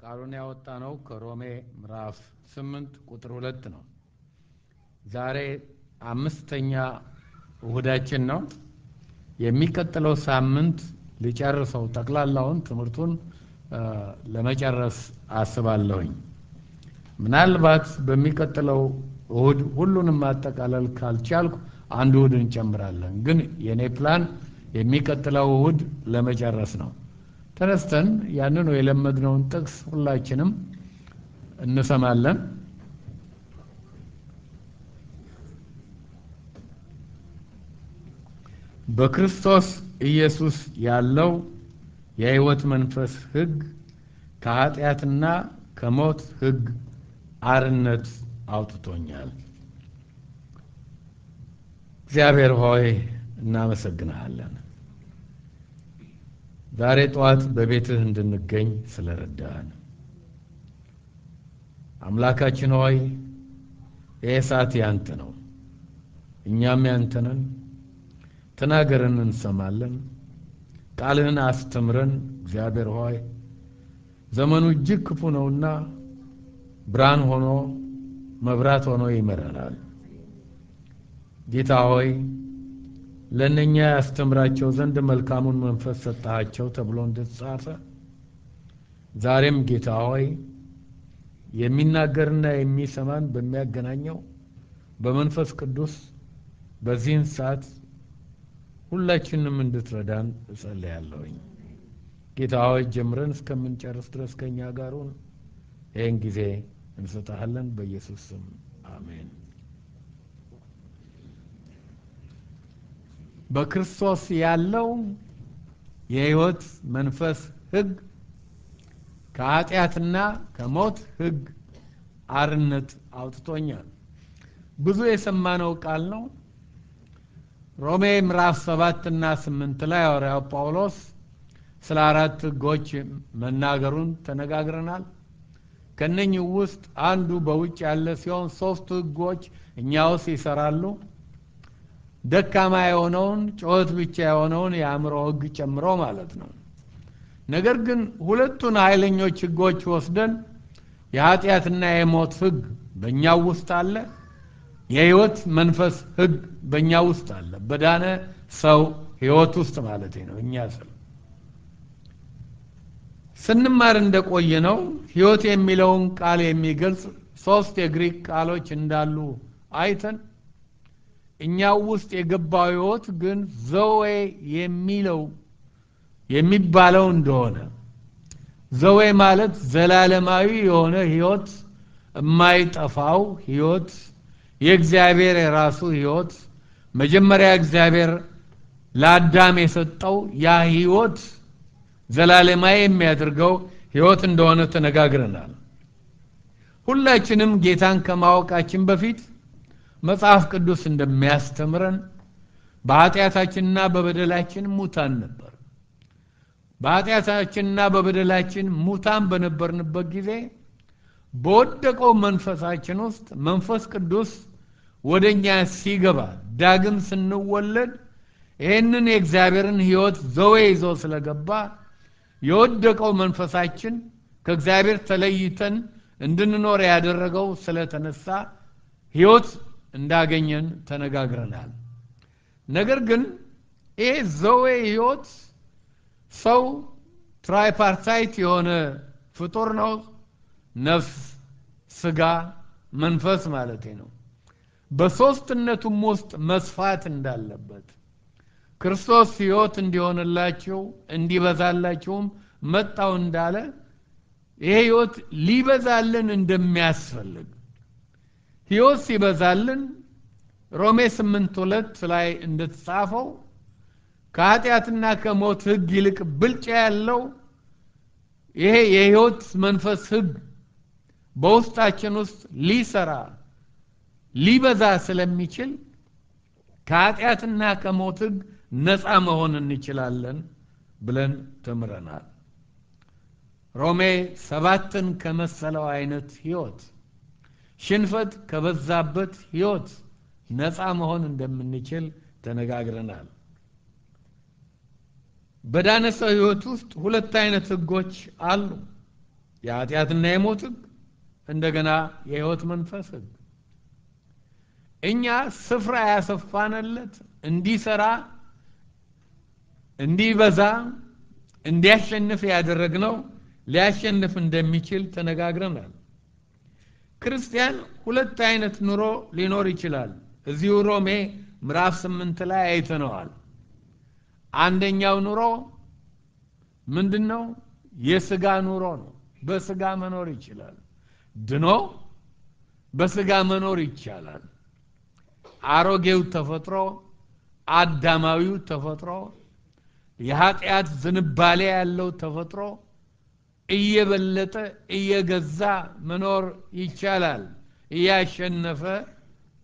ቃሉን ያወጣነው ከሮሜ ምዕራፍ 8 ቁጥር 2 ነው። ዛሬ አምስተኛ እሁዳችን ነው። የሚከተለው ሳምንት ሊጨርሰው ተክላላውን ትምርቱን ለመጨረስ አስባለሁኝ። ምናልባት በሚከተለው እሁድ ሁሉንም አጠቃለል ካልቻልኩ አንድ እሁድ እንጨምራለን። ግን የኔ ፕላን የሚከተለው እሁድ ለመጨረስ ነው። ተነስተን ያንኑ የለመድነውን ጥቅስ ሁላችንም እንሰማለን። በክርስቶስ ኢየሱስ ያለው የሕይወት መንፈስ ሕግ ከኃጢአትና ከሞት ሕግ አርነት አውጥቶኛል። እግዚአብሔር ሆይ እናመሰግናለን። ዛሬ ጧት በቤትህ እንድንገኝ ስለረዳን አምላካችን ሆይ የሰዓት ያንተ ነው። እኛም ያንተ ነን። ተናገረን እንሰማለን። ቃልህን አስተምረን እግዚአብሔር ሆይ። ዘመኑ እጅግ ክፉ ነውና ብርሃን ሆኖ መብራት ሆኖ ይመራናል። ጌታ ሆይ ለነኛ ያስተምራቸው ዘንድ መልካሙን መንፈስ ሰጣቸው ተብሎ እንደተጻፈ ዛሬም ጌታ ሆይ የሚናገርና የሚሰማን በሚያገናኘው በመንፈስ ቅዱስ በዚህን ሰዓት ሁላችንም እንድትረዳን እጸልያለሁ። ጌታ ሆይ ጀምረን እስከምንጨርስ ድረስ ከኛ ጋር ሁን። ይሄን ጊዜ እንሰጣለን በኢየሱስ ስም አሜን። በክርስቶስ ያለው የሕይወት መንፈስ ሕግ ከኃጢአትና ከሞት ሕግ አርነት አውጥቶኛል። ብዙ የሰማነው ቃል ነው። ሮሜ ምዕራፍ 7 እና 8 ላይ ሐዋርያው ጳውሎስ ስለ አራት ሕጎች መናገሩን ተነጋግረናል። ከነኚህ ውስጥ አንዱ በውጭ ያለ ሲሆን ሶስቱ ሕጎች እኛውስ ይሰራሉ። ደካማ የሆነውን ጮህት ብቻ የሆነውን ያምሮ ሕግ ጨምሮ ማለት ነው። ነገር ግን ሁለቱን ኃይለኞች ሕጎች ወስደን የኃጢአትና የሞት ሕግ በእኛው ውስጥ አለ፣ የሕይወት መንፈስ ሕግ በእኛው ውስጥ አለ። በዳነ ሰው ሕይወት ውስጥ ማለት ነው። እኛ ስንማር እንደቆየ ነው ሕይወት የሚለውን ቃል የሚገልጽ ሶስት የግሪክ ቃሎች እንዳሉ አይተን እኛው ውስጥ የገባው ሕይወት ግን ዘዌ የሚባለው እንደሆነ ዘዌ ማለት ዘላለማዊ የሆነ ሕይወት፣ የማይጠፋው ሕይወት፣ የእግዚአብሔር ራሱ ሕይወት፣ መጀመሪያ እግዚአብሔር ለአዳም የሰጠው ያ ሕይወት ዘላለማዊ የሚያደርገው ሕይወት እንደሆነ ተነጋግረናል። ሁላችንም ጌታን ከማወቃችን በፊት መጽሐፍ ቅዱስ እንደሚያስተምረን በኃጢአታችንና በበደላችን ሙታን ነበር። በኃጢአታችንና በበደላችን ሙታን በነበርንበት ጊዜ በወደቀው መንፈሳችን ውስጥ መንፈስ ቅዱስ ወደኛ ሲገባ ዳግም ስንወለድ ይሄንን የእግዚአብሔርን ሕይወት ዘዌ ይዞ ስለገባ የወደቀው መንፈሳችን ከእግዚአብሔር ተለይተን እንድንኖር ያደረገው ስለተነሳ ሕይወት እንዳገኘን ተነጋግረናል። ነገር ግን ይሄ ዘዌ ሕይወት ሰው ትራይፓርታይት የሆነ ፍጡር ነው። ነፍስ፣ ስጋ፣ መንፈስ ማለት ነው። በሶስትነቱም ውስጥ መስፋት እንዳለበት ክርስቶስ ሕይወት እንዲሆንላችሁ እንዲበዛላችሁም መጣው እንዳለ ይሄ ሕይወት ሊበዛልን እንደሚያስፈልግ ሕይወት ሲበዛልን ሮሜ 8:2 ላይ እንደተጻፈው ከኃጢአትና ከሞት ሕግ ይልቅ ብልጫ ያለው ይሄ የሕይወት መንፈስ ሕግ በውስጣችን ውስጥ ሊሰራ ሊበዛ ስለሚችል ከኃጢአትና ከሞት ሕግ ነፃ መሆን እንችላለን ብለን ተምረናል። ሮሜ 7ን ከመሰለው አይነት ሕይወት ሽንፈት ከበዛበት ሕይወት ነፃ መሆን እንደምንችል ተነጋግረናል። በዳነሰው ሕይወት ውስጥ ሁለት አይነት ሕጎች አሉ። የኃጢአትና የሞት እንደገና የህይወት መንፈስ እኛ ስፍራ ያሰፋነለት እንዲሰራ እንዲበዛ እንዲያሸንፍ ያደረግነው ሊያሸንፍ እንደሚችል ተነጋግረናል ክርስቲያን ሁለት አይነት ኑሮ ሊኖር ይችላል እዚሁ ሮሜ ምዕራፍ 8 ላይ አይተናል አንደኛው ኑሮ ምንድነው የሥጋ ኑሮ ነው በሥጋ መኖር ይችላል ድኖ በሥጋ መኖር ይቻላል አሮጌው ተፈጥሮ አዳማዊው ተፈጥሮ የኃጢአት ዝንባሌ ያለው ተፈጥሮ እየበለጠ እየገዛ መኖር ይቻላል ያሸነፈ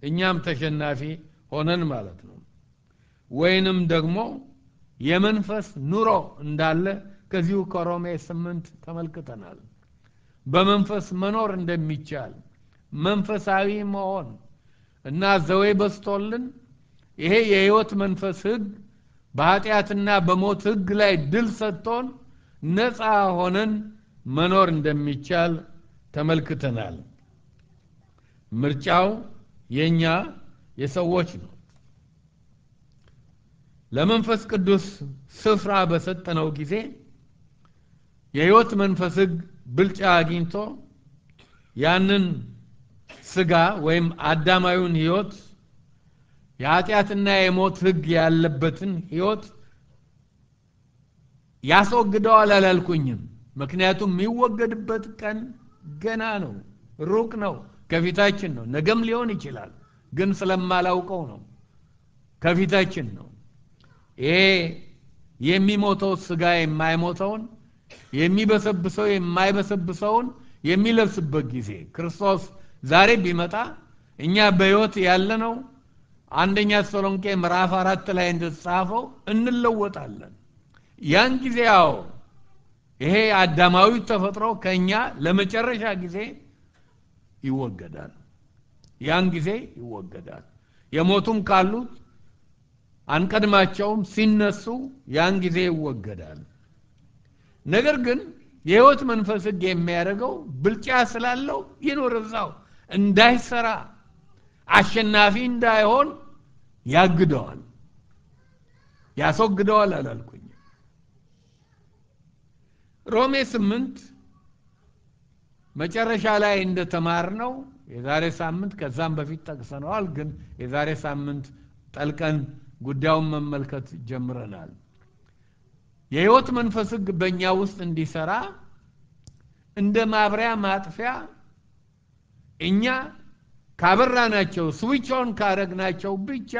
እኛም ተሸናፊ ሆነን ማለት ነው ወይንም ደግሞ የመንፈስ ኑሮ እንዳለ ከዚሁ ከሮሜ 8 ተመልክተናል በመንፈስ መኖር እንደሚቻል መንፈሳዊ መሆን እና ዘዌ በስቶልን ይሄ የህይወት መንፈስ ህግ በኃጢአትና በሞት ህግ ላይ ድል ሰጥቶን ነፃ ሆነን መኖር እንደሚቻል ተመልክተናል ምርጫው የኛ የሰዎች ነው ለመንፈስ ቅዱስ ስፍራ በሰጠነው ጊዜ የህይወት መንፈስ ህግ ብልጫ አግኝቶ ያንን ስጋ ወይም አዳማዊውን ህይወት የኃጢአትና የሞት ህግ ያለበትን ህይወት ያስወግደዋል አላልኩኝም ምክንያቱም የሚወገድበት ቀን ገና ነው ሩቅ ነው ከፊታችን ነው ነገም ሊሆን ይችላል ግን ስለማላውቀው ነው ከፊታችን ነው የሚሞተው ስጋ የማይሞተውን የሚበሰብሰው የማይበሰብሰውን የሚለብስበት ጊዜ ክርስቶስ ዛሬ ቢመጣ እኛ በህይወት ያለነው አንደኛ ተሰሎንቄ ምዕራፍ 4 ላይ እንደተጻፈው እንለወጣለን ያን ጊዜው ይሄ አዳማዊ ተፈጥሮ ከኛ ለመጨረሻ ጊዜ ይወገዳል ያን ጊዜ ይወገዳል የሞቱም ካሉት አንቀድማቸውም ሲነሱ ያን ጊዜ ይወገዳል ነገር ግን የህይወት መንፈስ ህግ የሚያደርገው ብልጫ ስላለው ይኖርዛው እንዳይሰራ አሸናፊ እንዳይሆን ያግደዋል ያስወግደዋል አላልኩኝ ሮሜ 8 መጨረሻ ላይ እንደተማርነው የዛሬ ሳምንት ከዛም በፊት ተከሰነዋል ግን የዛሬ ሳምንት ጠልቀን ጉዳዩን መመልከት ጀምረናል የህይወት መንፈስ ህግ በእኛ ውስጥ እንዲሰራ እንደ ማብሪያ ማጥፊያ እኛ ካበራናቸው ስዊቾን ካረግናቸው ብቻ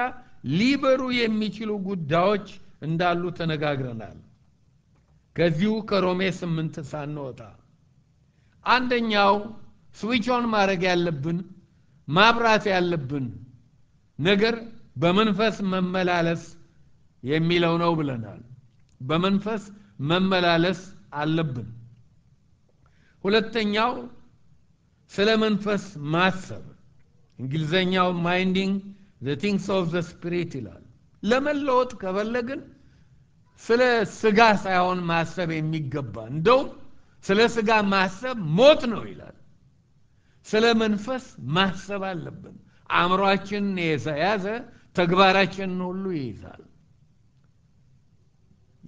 ሊበሩ የሚችሉ ጉዳዮች እንዳሉ ተነጋግረናል ከዚሁ ከሮሜ 8 ሳንወጣ አንደኛው ስዊቾን ማረግ ያለብን ማብራት ያለብን ነገር በመንፈስ መመላለስ የሚለው ነው ብለናል በመንፈስ መመላለስ አለብን ሁለተኛው ስለ መንፈስ ማሰብ እንግሊዘኛው minding the things of the spirit ይላል ለመለወጥ ከበለግን ስለ ስጋ ሳይሆን ማሰብ የሚገባ እንደው ስለ ስጋ ማሰብ ሞት ነው ይላል ስለ መንፈስ ማሰብ አለብን አእምሮአችን የያዘ ተግባራችን ሁሉ ይይዛል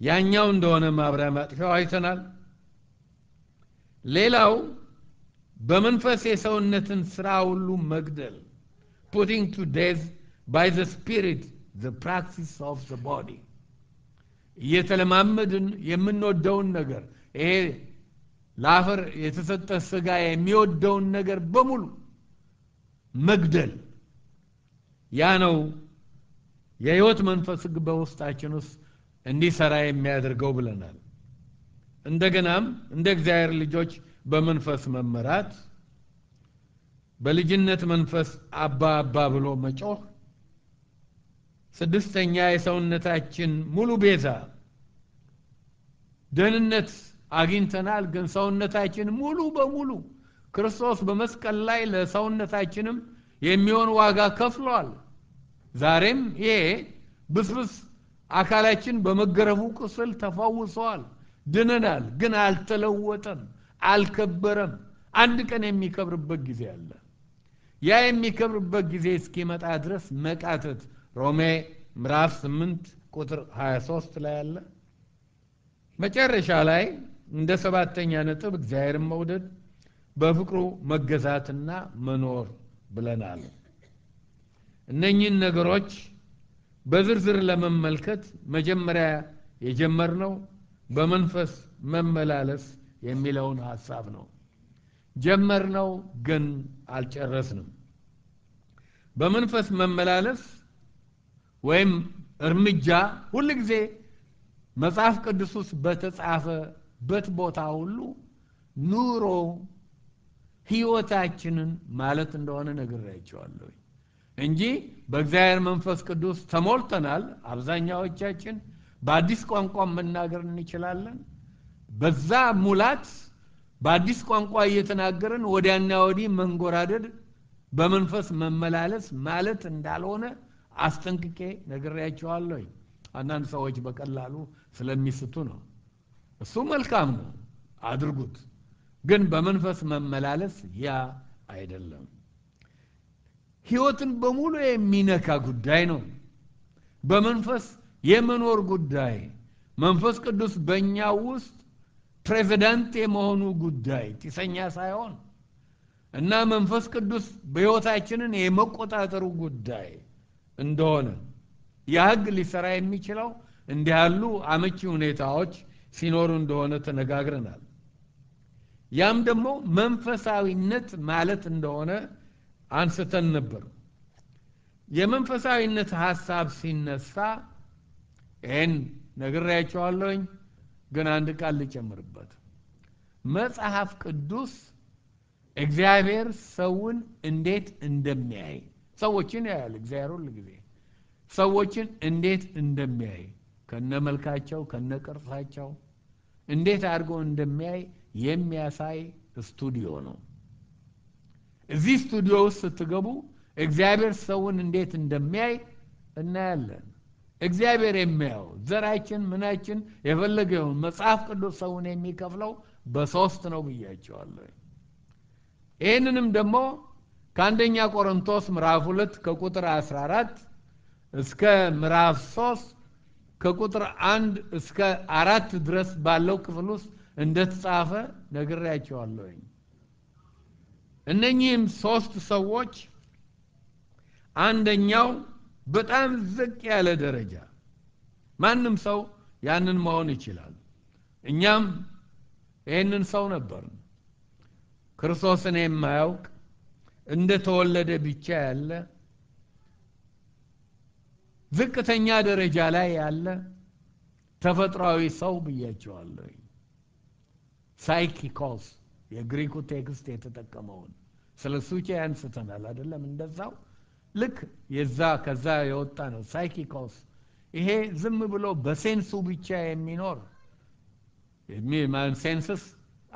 ያኛው እንደሆነ ማብራሪያ ማጥፋው አይተናል ሌላው በመንፈስ የሰውነትን ስራ ሁሉ መግደል putting to death by the spirit the practice of the body የተለማመድን የምንወደውን ነገር ይሄ ላፈር የተሰጠ ስጋ የሚወደውን ነገር በሙሉ መግደል ያ ነው የህይወት መንፈስ ህግ በውስጣችን ውስጥ እንዲሰራ የሚያደርገው ብለናል እንደገናም እንደ እግዚአብሔር ልጆች በመንፈስ መመራት በልጅነት መንፈስ አባ አባ ብሎ መጮህ ስድስተኛ የሰውነታችን ሙሉ ቤዛ ደህንነት አግኝተናል ግን ሰውነታችን ሙሉ በሙሉ ክርስቶስ በመስቀል ላይ ለሰውነታችንም የሚሆን ዋጋ ከፍሏል ዛሬም ይሄ ብስብስ አካላችን በመገረፉ ቁስል ተፈውሷል ድነናል ግን አልተለወጠም الكبرم عند كان يمي كبر بجزي الله يا يمي كبر بجزي اسكيمة أدرس مكاتت رومي مراف سمنت كتر هاي صوصت لا الله ما ترش علي عند سبات تنيانة بجزائر مودد بفكرو مجزاتنا منور بلنال نين نجروج بزرزر لمن ملكت مجمرة يجمرنو بمنفس مملالس يميلون حسابنو جمرنو جن عالشرسنو بمنفس مملالس ويم ارمجا ولك زي مصحف قدسوس بتصحافه بتبوتاولو نورو ህይወታችንን ማለት እንደሆነ ነግራችኋለሁ እንጂ በእግዚአብሔር መንፈስ ቅዱስ ተሞልተናል አብዛኛዎቻችን በአዲስ ቋንቋ መናገርን እንችላለን በዛ ሙላት በአዲስ ቋንቋ እየተናገርን ወዲያና ወዲ መንጎራደድ በመንፈስ መመላለስ ማለት እንዳልሆነ አስተንክኬ ነግራችኋለሁ አንዳንድ ሰዎች በቀላሉ ስለሚስቱ ነው እሱ መልካም ነው አድርጉት ግን በመንፈስ መመላለስ ያ አይደለም ህይወትን በሙሉ የሚነካ ጉዳይ ነው በመንፈስ የመኖር ጉዳይ መንፈስ ቅዱስ በእኛ ውስጥ ፕሬዚዳንት የመሆኑ ጉዳይ ጥሰኛ ሳይሆን እና መንፈስ ቅዱስ በህይወታችንን የመቆጣጠሩ ጉዳይ እንደሆነ ያግ ሊሰራ የሚችለው እንዲያሉ አመቺ ሁኔታዎች ሲኖር እንደሆነ ተነጋግረናል ያም ደሞ መንፈሳዊነት ማለት እንደሆነ አንስተን ነበር የመንፈሳዊነት ሐሳብ ሲነሳ እን ነግራችኋለሁኝ ግን አንድ ቃል ልጨምርበት መጽሐፍ ቅዱስ እግዚአብሔር ሰውን እንዴት እንደሚያይ ሰዎችን ያያል እግዚአብሔር ሁልጊዜ ሰዎችን እንዴት እንደሚያይ ከነመልካቸው ከነቅርጻቸው እንዴት አድርጎ እንደሚያይ የሚያሳይ ስቱዲዮ ነው እዚህ ስቱዲዮ ውስጥ ተገቡ እግዚአብሔር ሰውን እንዴት እንደሚያይ እናያለን እግዚአብሔር የሚያው ዘራችን ምናችን የፈለገው መጽሐፍ ቅዱስ ሰውን የሚከፍለው በሶስት ነው ብያቸዋለሁ እነንም ደሞ ከአንደኛ ቆሮንቶስ ምዕራፍ 2 ከቁጥር 14 እስከ ምዕራፍ 3 ከቁጥር 1 እስከ 4 ድረስ ባለው ክፍል ውስጥ እንደተጻፈ ነግራችኋለሁ እነኚህም ሶስት ሰዎች አንደኛው በጣም ዝቅ ያለ ደረጃ ማንም ሰው ያንን መሆን ይችላል እኛም ይሄንን ሰው ነበር ክርስቶስን የማያውቅ እንደተወለደ ብቻ ያለ ዝቅተኛ ደረጃ ላይ ያለ ተፈጥሯዊ ሰው ብያቸዋለሁ psychicos የግሪኩ ቴክስት የተጠቀመው ስለሱቼ አንስተናል አይደለም እንደዛው ልክ የዛ ከዛ የወጣ ነው psychicos ይሄ ዝም ብሎ በሴንሱ ብቻ የሚኖር የሚማን ሴንሰስ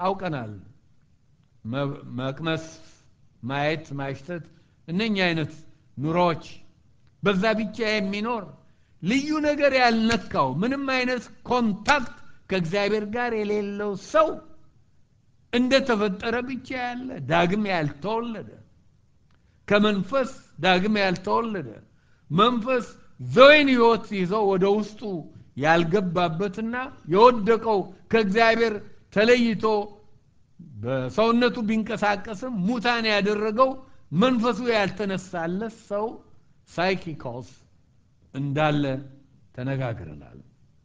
አውቀናል መቅመስ ማየት ማሽተት እነኛ አይነት ኑሮች በዛ ብቻ የሚኖር ልዩ ነገር ያልነካው ምንም አይነት ኮንታክት ከእግዚአብሔር ጋር የሌለው ሰው እንደ ተፈጠረ ብቻ ያለ ዳግም ያልተወለደ ከመንፈስ ዳግም ያልተወለደ መንፈስ ዘወን ይወት ይዘው ወደ ውስጡ ያልገባበትና የወደቀው ከእግዚአብሔር ተለይቶ በሰውነቱ ቢንቀሳቀስም ሙታን ያደረገው መንፈሱ ያልተነሳለት ሰው ሳይኪኮስ እንዳለ ተነጋግረናል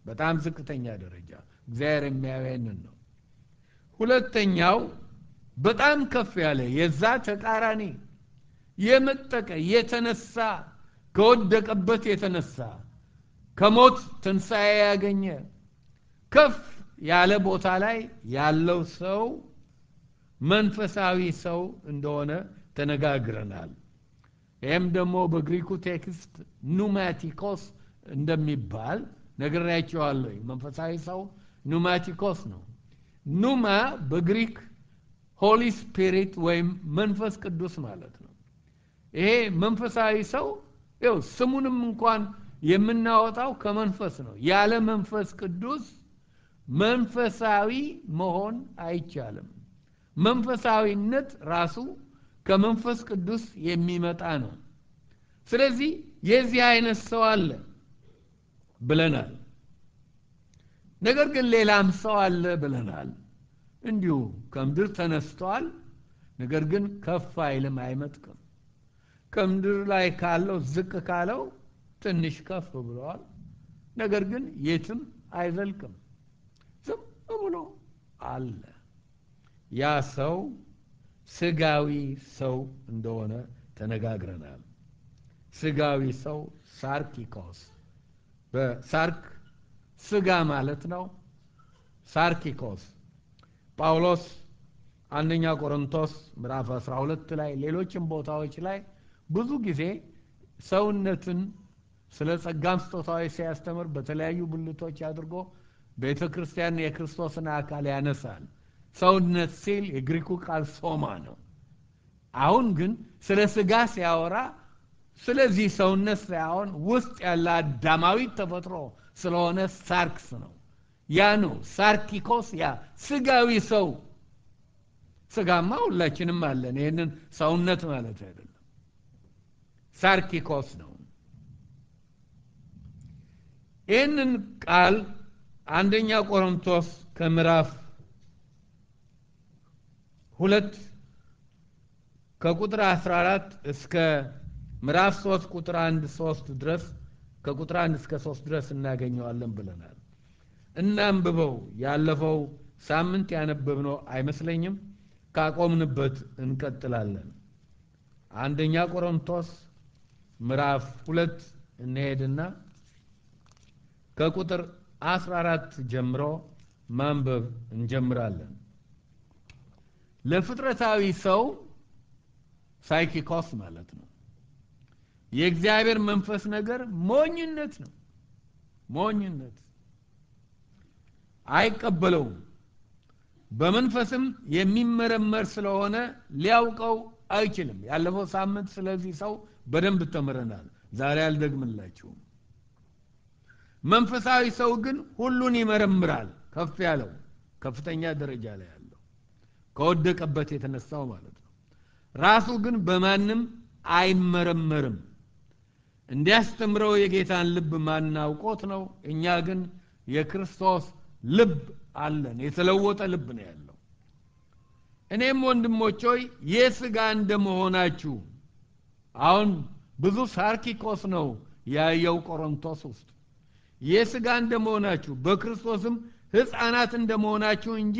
በጣም ዝቅተኛ ደረጃ እግዚአብሔር የሚያወያየን ነው ሁለተኛው በጣም ከፍ ያለ የዛ ተቃራኒ የመጠቀ የተነሳ ከወደቀበት የተነሳ ከሞት ትንሳኤ ያገኘ ከፍ ያለ ቦታ ላይ ያለው ሰው መንፈሳዊ ሰው እንደሆነ ተነጋግረናል ይሄም ደሞ በግሪኩ ቴክስት ኑማቲኮስ እንደሚባል ነግራችኋለሁ መንፈሳዊ ሰው ኑማቲኮስ ነው ኑማ በግሪክ ሆሊ ስፒሪት ወይ መንፈስ ቅዱስ ማለት ነው ይሄ መንፈሳዊ ሰው ይኸው ስሙንም እንኳን የምናወጣው ከመንፈስ ነው ያለ መንፈስ ቅዱስ መንፈሳዊ መሆን አይቻለም መንፈሳዊነት ራሱ ከመንፈስ ቅዱስ የሚመጣ ነው ስለዚህ የዚህ አይነት ሰው አለ ብለናል ነገር ግን ሌላም ሰው አለ ብለናል እንዲሁ ከምድር ተነስተዋል ነገር ግን ከፍ አይልም አይመጥቅም ከምድር ላይ ካለው ዝቅ ካለው ትንሽ ከፍ ብሏል ነገር ግን የትም አይዘልቅም ዝም ብሎ አለ ያ ሰው ስጋዊ ሰው እንደሆነ ተነጋግረናል ስጋዊ ሰው ሳርኪኮስ በሳርክ ስጋ ማለት ነው ሳርኪኮስ ጳውሎስ አንደኛ ቆሮንቶስ ምዕራፍ 12 ላይ ሌሎችም ቦታዎች ላይ ብዙ ጊዜ ሰውነትን ስለ ጸጋም ስጦታው ሲያስተምር በተለያዩ ብልቶች አድርጎ ቤተክርስቲያን የክርስቶስን አካል ያነሳል ሰውነት ሲል የግሪኩ ቃል ሶማ ነው አሁን ግን ስለ ስጋ ሲያወራ ስለዚህ ሰውነት ሳይሆን ውስጥ ያለ አዳማዊ ተፈጥሮ ስለሆነ ሳርክስ ነው ያ ነው ሳርኪኮስ ያ ስጋዊ ሰው ስጋማ ሁላችንም አለን ይሄንን ሰውነት ማለት አይደለም ሳርኪኮስ ነው ይሄንን ቃል አንደኛ ቆሮንቶስ ከምዕራፍ 2 ከቁጥር 14 እስከ ምዕራፍ 3 ቁጥር 1-3 ድረስ ከቁጥር 1 እስከ 3 ድረስ እናገኘዋለን ብለናል እናንብበው ያለፈው ሳምንት ያነበብነው አይመስለኝም ካቆምንበት እንቀጥላለን አንደኛ ቆሮንቶስ ምዕራፍ 2 እንሄድና ከቁጥር 14 ጀምሮ ማንበብ እንጀምራለን ለፍጥረታዊ ሰው ሳይኪኮስ ማለት ነው የእግዚአብሔር መንፈስ ነገር ሞኝነት ነው ሞኝነት አይቀበለው በመንፈስም የሚመረመር ስለሆነ ሊያውቀው አይችልም ያለፈው ሳምንት ስለዚህ ሰው በደንብ ተመረናል ዛሬ አልደግምላችሁ መንፈሳዊ ሰው ግን ሁሉን ይመረምራል ከፍ ያለው ከፍተኛ ደረጃ ላይ ያለው ከወደቀበት የተነሳው ማለት ነው ራሱ ግን በማንም አይመረመርም እንዲያስተምረው የጌታን ልብ ማናውቆት ነው እኛ ግን የክርስቶስ ልብ አለን የተለወጠ ልብ ነው ያለው እኔም ወንድሞች ሆይ የሥጋ እንደመሆናችሁ አሁን ብዙ ሳርኪኮስ ነው ያየው ቆሮንቶስ ውስጥ የሥጋ እንደመሆናችሁ በክርስቶስም ሕፃናት እንደመሆናችሁ እንጂ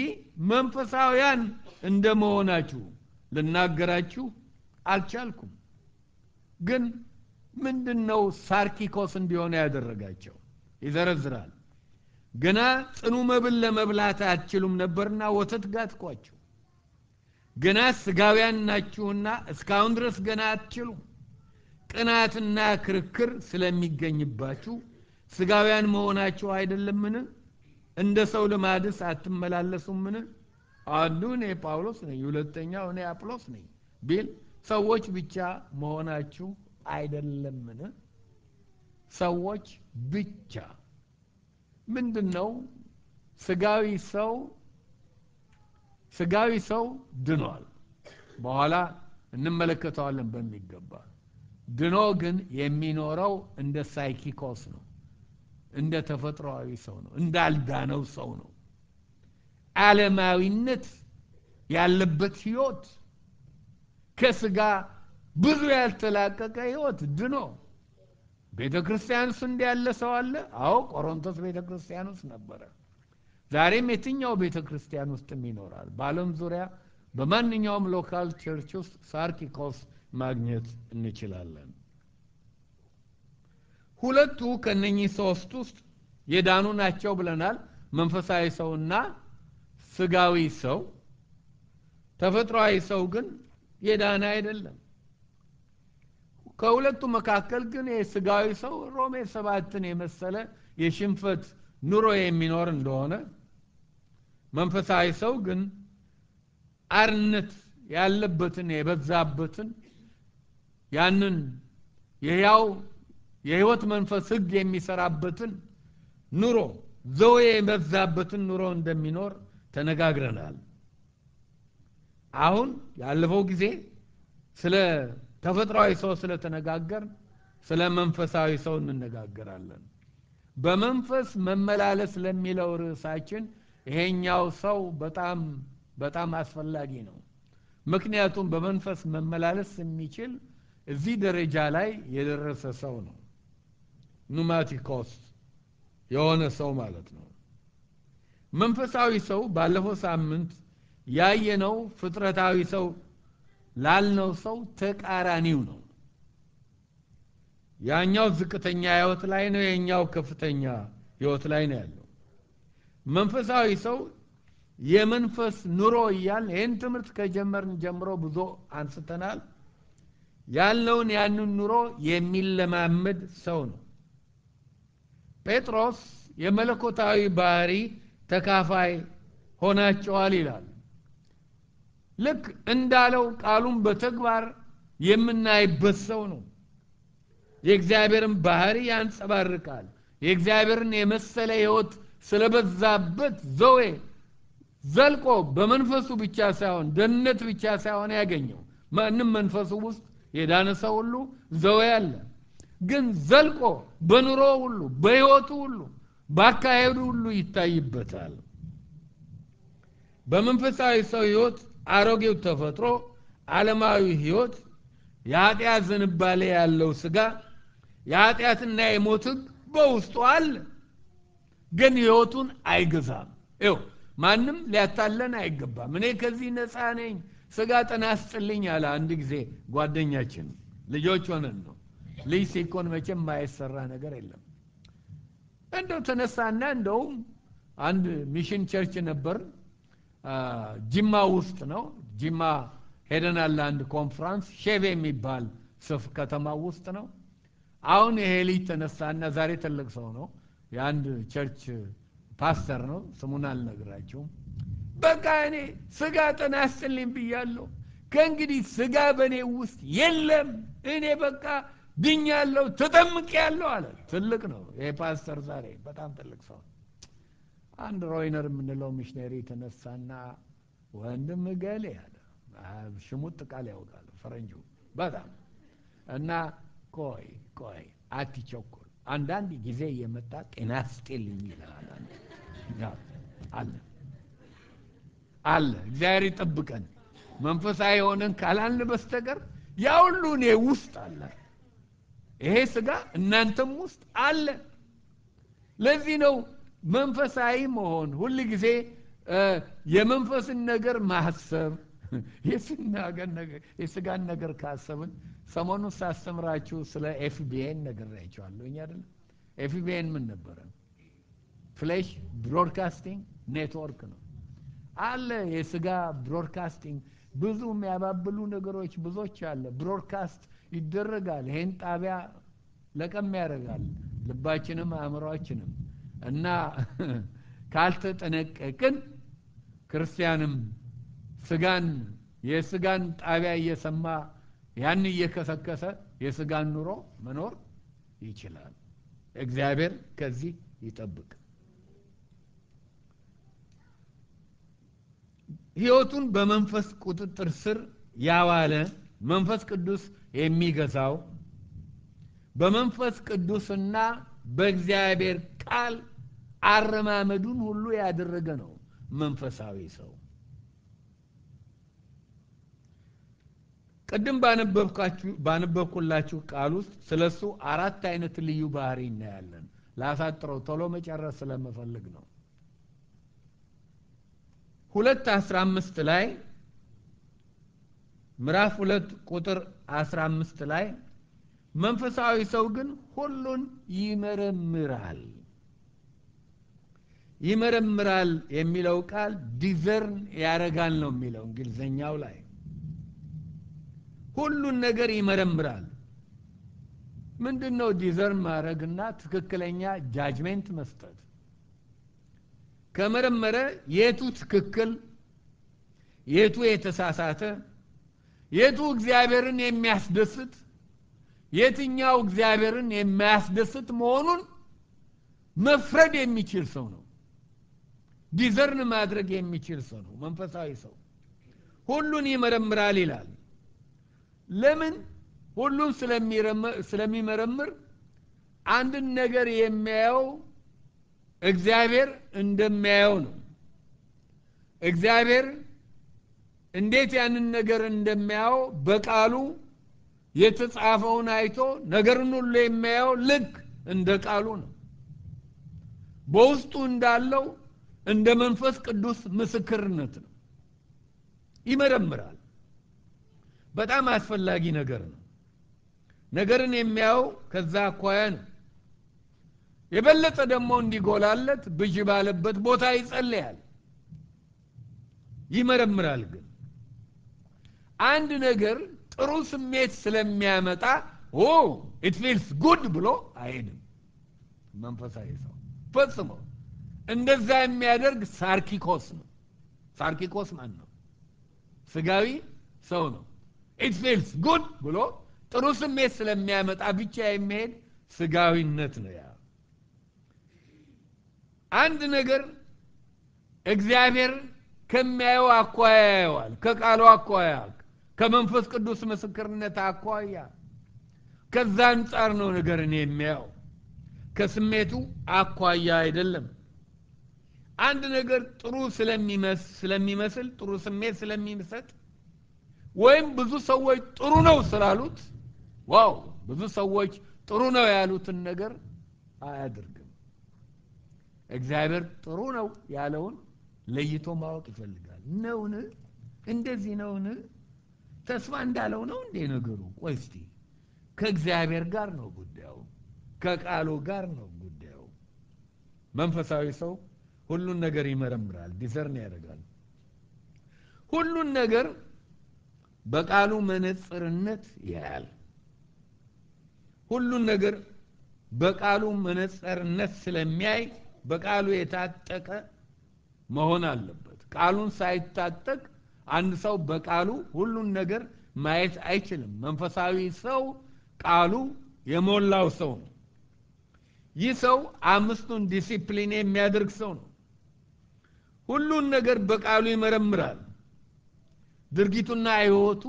መንፈሳውያን እንደመሆናችሁ ልናገራችሁ አልቻልኩም ግን ምንድነው ሳርኪኮስ እንዲሆነ ያደረጋቸው ይዘረዝራል ገና ጽኑ መብል ለመብላት አትችሉም ነበርና ወተት ጋትኳችሁ ገና ስጋውያን ናችሁና እስካሁን ድረስ ገና አትችሉም ቅናትና ክርክር ስለሚገኝባችሁ ስጋውያን መሆናችሁ አይደለምን እንደ ሰው ልማድስ አትመላለሱምን አንዱ ነው ጳውሎስ ነው ሁለተኛው ነው አጵሎስ ነው ቢል ሰዎች ብቻ መሆናችሁ አይደለምን ሰዎች ብቻ ምንድነው ስጋዊ ሰው ድኗል በኋላ እንመለከታለን በሚገባ ድኖ ግን የሚኖረው እንደ ሳይኪኮስ ነው እንደ ተፈጥሯዊ ሰው ነው እንዳልዳነው ሰው ነው ዓለማዊነት ያለበት ህይወት ከስጋ ብዙ ያልተላቀቀ ህይወት ድኖ ቤተክርስቲያን እንደ ያለ ሰው አለ አው ቆሮንቶስ ቤተክርስቲያን ውስጥ ነበር ዛሬም የትኛው ቤተክርስቲያን ውስጥ ይኖራል ባለም ዙሪያ በማንኛውም ሎካል ቸርች ውስጥ ሳርኪኮስ ማግኘት እንችላለን ሁለቱ ከነኚህ ሶስት ውስጥ የዳኑ ናቸው ብለናል መንፈሳዊ ሰውና ስጋዊ ሰው ተፈጥሯዊ ሰው ግን የዳነ አይደለም ከሁለቱ መካከል ግን የስጋዊ ሰው ሮሜ 7ን የመሰለ የሽንፈት ኑሮ የሚኖር እንደሆነ መንፈሳዊ ሰው ግን አርነት ያለበትን የበዛበትን ያንን የያው የህይወት መንፈስ ህግ የሚሰራበትን ኑሮ ዘወይ የበዛበትን ኑሮ እንደሚኖር ተነጋግረናል አሁን ያለፈው ጊዜ ስለ ተፈጥሯዊ ሰው ስለ ተነጋገር ስለ መንፈሳዊ ሰው እንነጋገራለን በመንፈስ መመላለስ ለሚለው ራሳችን ይሄኛው ሰው በጣም በጣም አስፈላጊ ነው ምክንያቱም በመንፈስ መመላለስ የሚችል እዚህ ደረጃ ላይ የደረሰ ሰው ነው ኑማቲኮስ የሆነ ሰው ማለት ነው መንፈሳዊ ሰው ባለፈው ሳምንት ያየነው ፍጥረታዊ ሰው ላልነው ሰው ተቃራኒው ነው ያኛው ዝቅተኛ ህይወት ላይ ነው ያኛው ከፍተኛ ህይወት ላይ ነው ያለው መንፈሳዊ ሰው የመንፈስ ኑሮ ይያል እንትምርት ከጀመርን ጀምሮ ብዙ አንስተናል ያለውን ያንን ኑሮ የሚለማመድ ሰው ነው ጴጥሮስ የመለኮታዊ ባህሪ ተካፋይ ሆናቸዋል ይላል ልክ እንዳለው ቃሉን በተግባር የምናይበት ሰው ነው የእግዚአብሔርን ባህሪ ያንጸባርቃል የእግዚአብሔርን የመሰለ ህይወት ስለበዛበት ዘዌ ዘልቆ በመንፈሱ ብቻ ሳይሆን ደነት ብቻ ሳይሆን ያገኘው ማንም መንፈሱ ውስጥ የዳነ ሰው ሁሉ ዘዌ አለ ግን ዘልቆ በኑሮ ሁሉ በህይወቱ ሁሉ ባካሄዱ ሁሉ ይታይበታል በመንፈሳዊ ሰው ህይወት አሮጌው ተፈጥሮ ዓለማዊ ህይወት ያጢያት ዝንባሌ ያለው ስጋ ያጢያትና የሞት በውስጡ አለ ግን ህይወቱን አይገዛም ይው ማንም ሊያታለን አይገባም እኔ ከዚህ ነፃ ነኝ ስጋ ተናስጥልኝ አለ አንድ ጊዜ ጓደኛችን ልጆች ሆነን ነው ልጅ ሲኮን መቼም ማይሰራ ነገር የለም እንደው ተነሳና እንደው አንድ ሚሽን ቸርች ነበር ጂማ ውስጥ ነው ጂማ ሄደናል አንድ ኮንፈረንስ ሼቭ የሚባል ሰፍ ከተማ ውስጥ ነው አሁን ሄሊ ተነሳና ዛሬ ተለቅ ሰው ነው ያንድ ቸርች ፓስተር ነው ስሙን አልነግራችሁ በቃ እኔ ስጋ ተናስልኝ ብያለሁ ከእንግዲህ ስጋ በኔ ውስጥ የለም እኔ በቃ ድኛለሁ ተጠምቄያለሁ አለ ትልቅ ነው ይሄ ፓስተር ዛሬ በጣም ትልቅ ሰው አንድ ሮይነር ምንለው ሚሽነሪ ተነሳና ወንድም ገሌ ያለ ሽሙጥ ቃል ያወጣል ፈረንጁ በጣም እና ቆይ አትቸኩል አንዳንድ ጊዜ የመጣ ጤናስጤልኝ ይላል አለ እግዚአብሔር ይጠብቀን መንፈሳዊ ሆነን ካላልን በስተቀር ያ ሁሉ ነው ውስጥ አለ ይሄ ስጋ እናንተም ውስጥ አለ ለዚህ ነው መንፈሳዊ መሆን ሁሉ ጊዜ የመንፈስን ነገር ማሐሰብ የስጋን ነገር ካሰብን ሰሞኑን ሳስተምራችሁ ስለ ኤፍቢኤን ነገር ያያችኋለሁኝ አይደል ኤፍቢኤን ምን ነበር ፍሌሽ ብሮድካስቲንግ ኔትወርክ ነው አለ የስጋ ብሮድካስቲንግ ብዙ የሚያባብሉ ነገሮች ብዙዎች አለ ብሮድካስት ይደረጋል ይሄን ጣቢያ ለቀም ያደርጋል ልባችንም አእምሮአችንም እና ካልተጠነቀቅን ክርስቲያንም ስጋን የስጋን ጣቢያ እየሰማ ያን እየከሰከሰ የስጋን ኑሮ መኖር ይችላል እግዚአብሔር ከዚህ ይጠብቅ ህይወቱን በመንፈስ ቁጥጥር ስር ያዋለ መንፈስ ቅዱስ የሚገዛው በመንፈስ ቅዱስና በእግዚአብሔር ቃል አረማመዱን ሁሉ ያደረገ ነው መንፈሳዊ ሰው ቀደም ባነበብኩላችሁ ቃል ውስጥ ስለሱ አራት አይነት ልዩ ባህሪ እናያለን ላሳጥረው ቶሎ መጨረስ ስለምፈልግ ነው 2:15 ላይ ምዕራፍ 2 ቁጥር 15 ላይ መንፈሳዊ ሰው ግን ሁሉን ይመረምራል የሚለው ቃል ዲዘርን ያረጋል ነው የሚለው እንግሊዘኛው ላይ ሁሉን ነገር ይመረምራል ምንድነው ዲዘርን ማረግና ትክክለኛ ጃጅመንት መስጠት ከመረመረ የቱ ትክክል የቱ የተሳሳተ የቱ እግዚአብሔርን የሚያስደስት የትኛው እግዚአብሔርን የማያስደስት መሆኑን መፍረድ የሚችል ሰው ነው ዲዘርን ማድረግ የሚችል ሰው ነው መንፈሳዊ ሰው هولون يمرمر علي لال لمن هولون سلمي مرمر عند النجر يميو اكزابير اندميونو اكزابير انديت عن النجر اندميو بقالو يتصافون ايتو نجرنو اللي يميو لك اندقالونو بوسطو اندالو عند منفس قدوس مسكرنتنا ይመረምራል በጣም አስፈላጊ ነገር ነው ነገርን የሚያው ከዛ አቋያን የበለጠ ደሞ እንዲጎላለት ብጅ ባለበት ቦታ ይጸልያል ይመረምራል ግን አንድ ነገር ጥሩ ስሜት ስለሚያመጣ ኦ it feels good ብሎ አይደለም መንፈስ አይሰው ፈጽሞ እንደዛ የሚያደርግ ሳርኪኮስ ነው ሳርኪኮስ ማን ነው ስጋዊ ሰው ነው it feels good ብሎ ጥሩ ስሜት ስለሚያመጣ ብቻ የሚሄድ ስጋዊነት ነው ያ አንድ ነገር እግዚአብሔር ከመያው አቋያዋል ከቃሉ አቋያ ከመንፈስ ቅዱስ መስክርነት አቋያ ከዛ አንጻር ነው ነገርን የሚያው ከስሜቱ አቋያ አይደለም አንድ ነገር ጥሩ ስለሚመስል ጥሩ ስሜት ስለሚመስል ወይም ብዙ ሰዎች ጥሩ ነው ስላሉት ዋው ብዙ ሰዎች ጥሩ ነው ያሉትን ነገር አያደርግም እግዚአብሔር ጥሩ ነው ያለውን ለይቶ ማወቅ ይፈልጋል ነውነ እንደዚህ ነውነ ተስፋ እንዳለው ነው እንደ ነገሩ ቆይስቲ ከእግዚአብሔር ጋር ነው ጉዳዩ ከቃሉ ጋር ነው ጉዳዩ መንፈሳዊ ሰው ሁሉን ነገር ይመረምራል ዲዘርን ያደርጋል ሁሉን ነገር በቃሉ መነጽርነት ያያል ሁሉን ነገር በቃሉ መነጽርነት ስለሚያይ በቃሉ የታጠቀ መሆን አለበት ቃሉን ሳይታጠቅ አንድ ሰው በቃሉ ሁሉን ነገር ማየት አይችልም መንፈሳዊ ሰው ቃሉ የሞላው ሰው ነው ይህ ሰው አምስቱን ዲሲፕሊን የሚያደርግ ሰው ነው ሁሉን ነገር በቃሉ ይመረምራል ድርጊቱና አይወቱ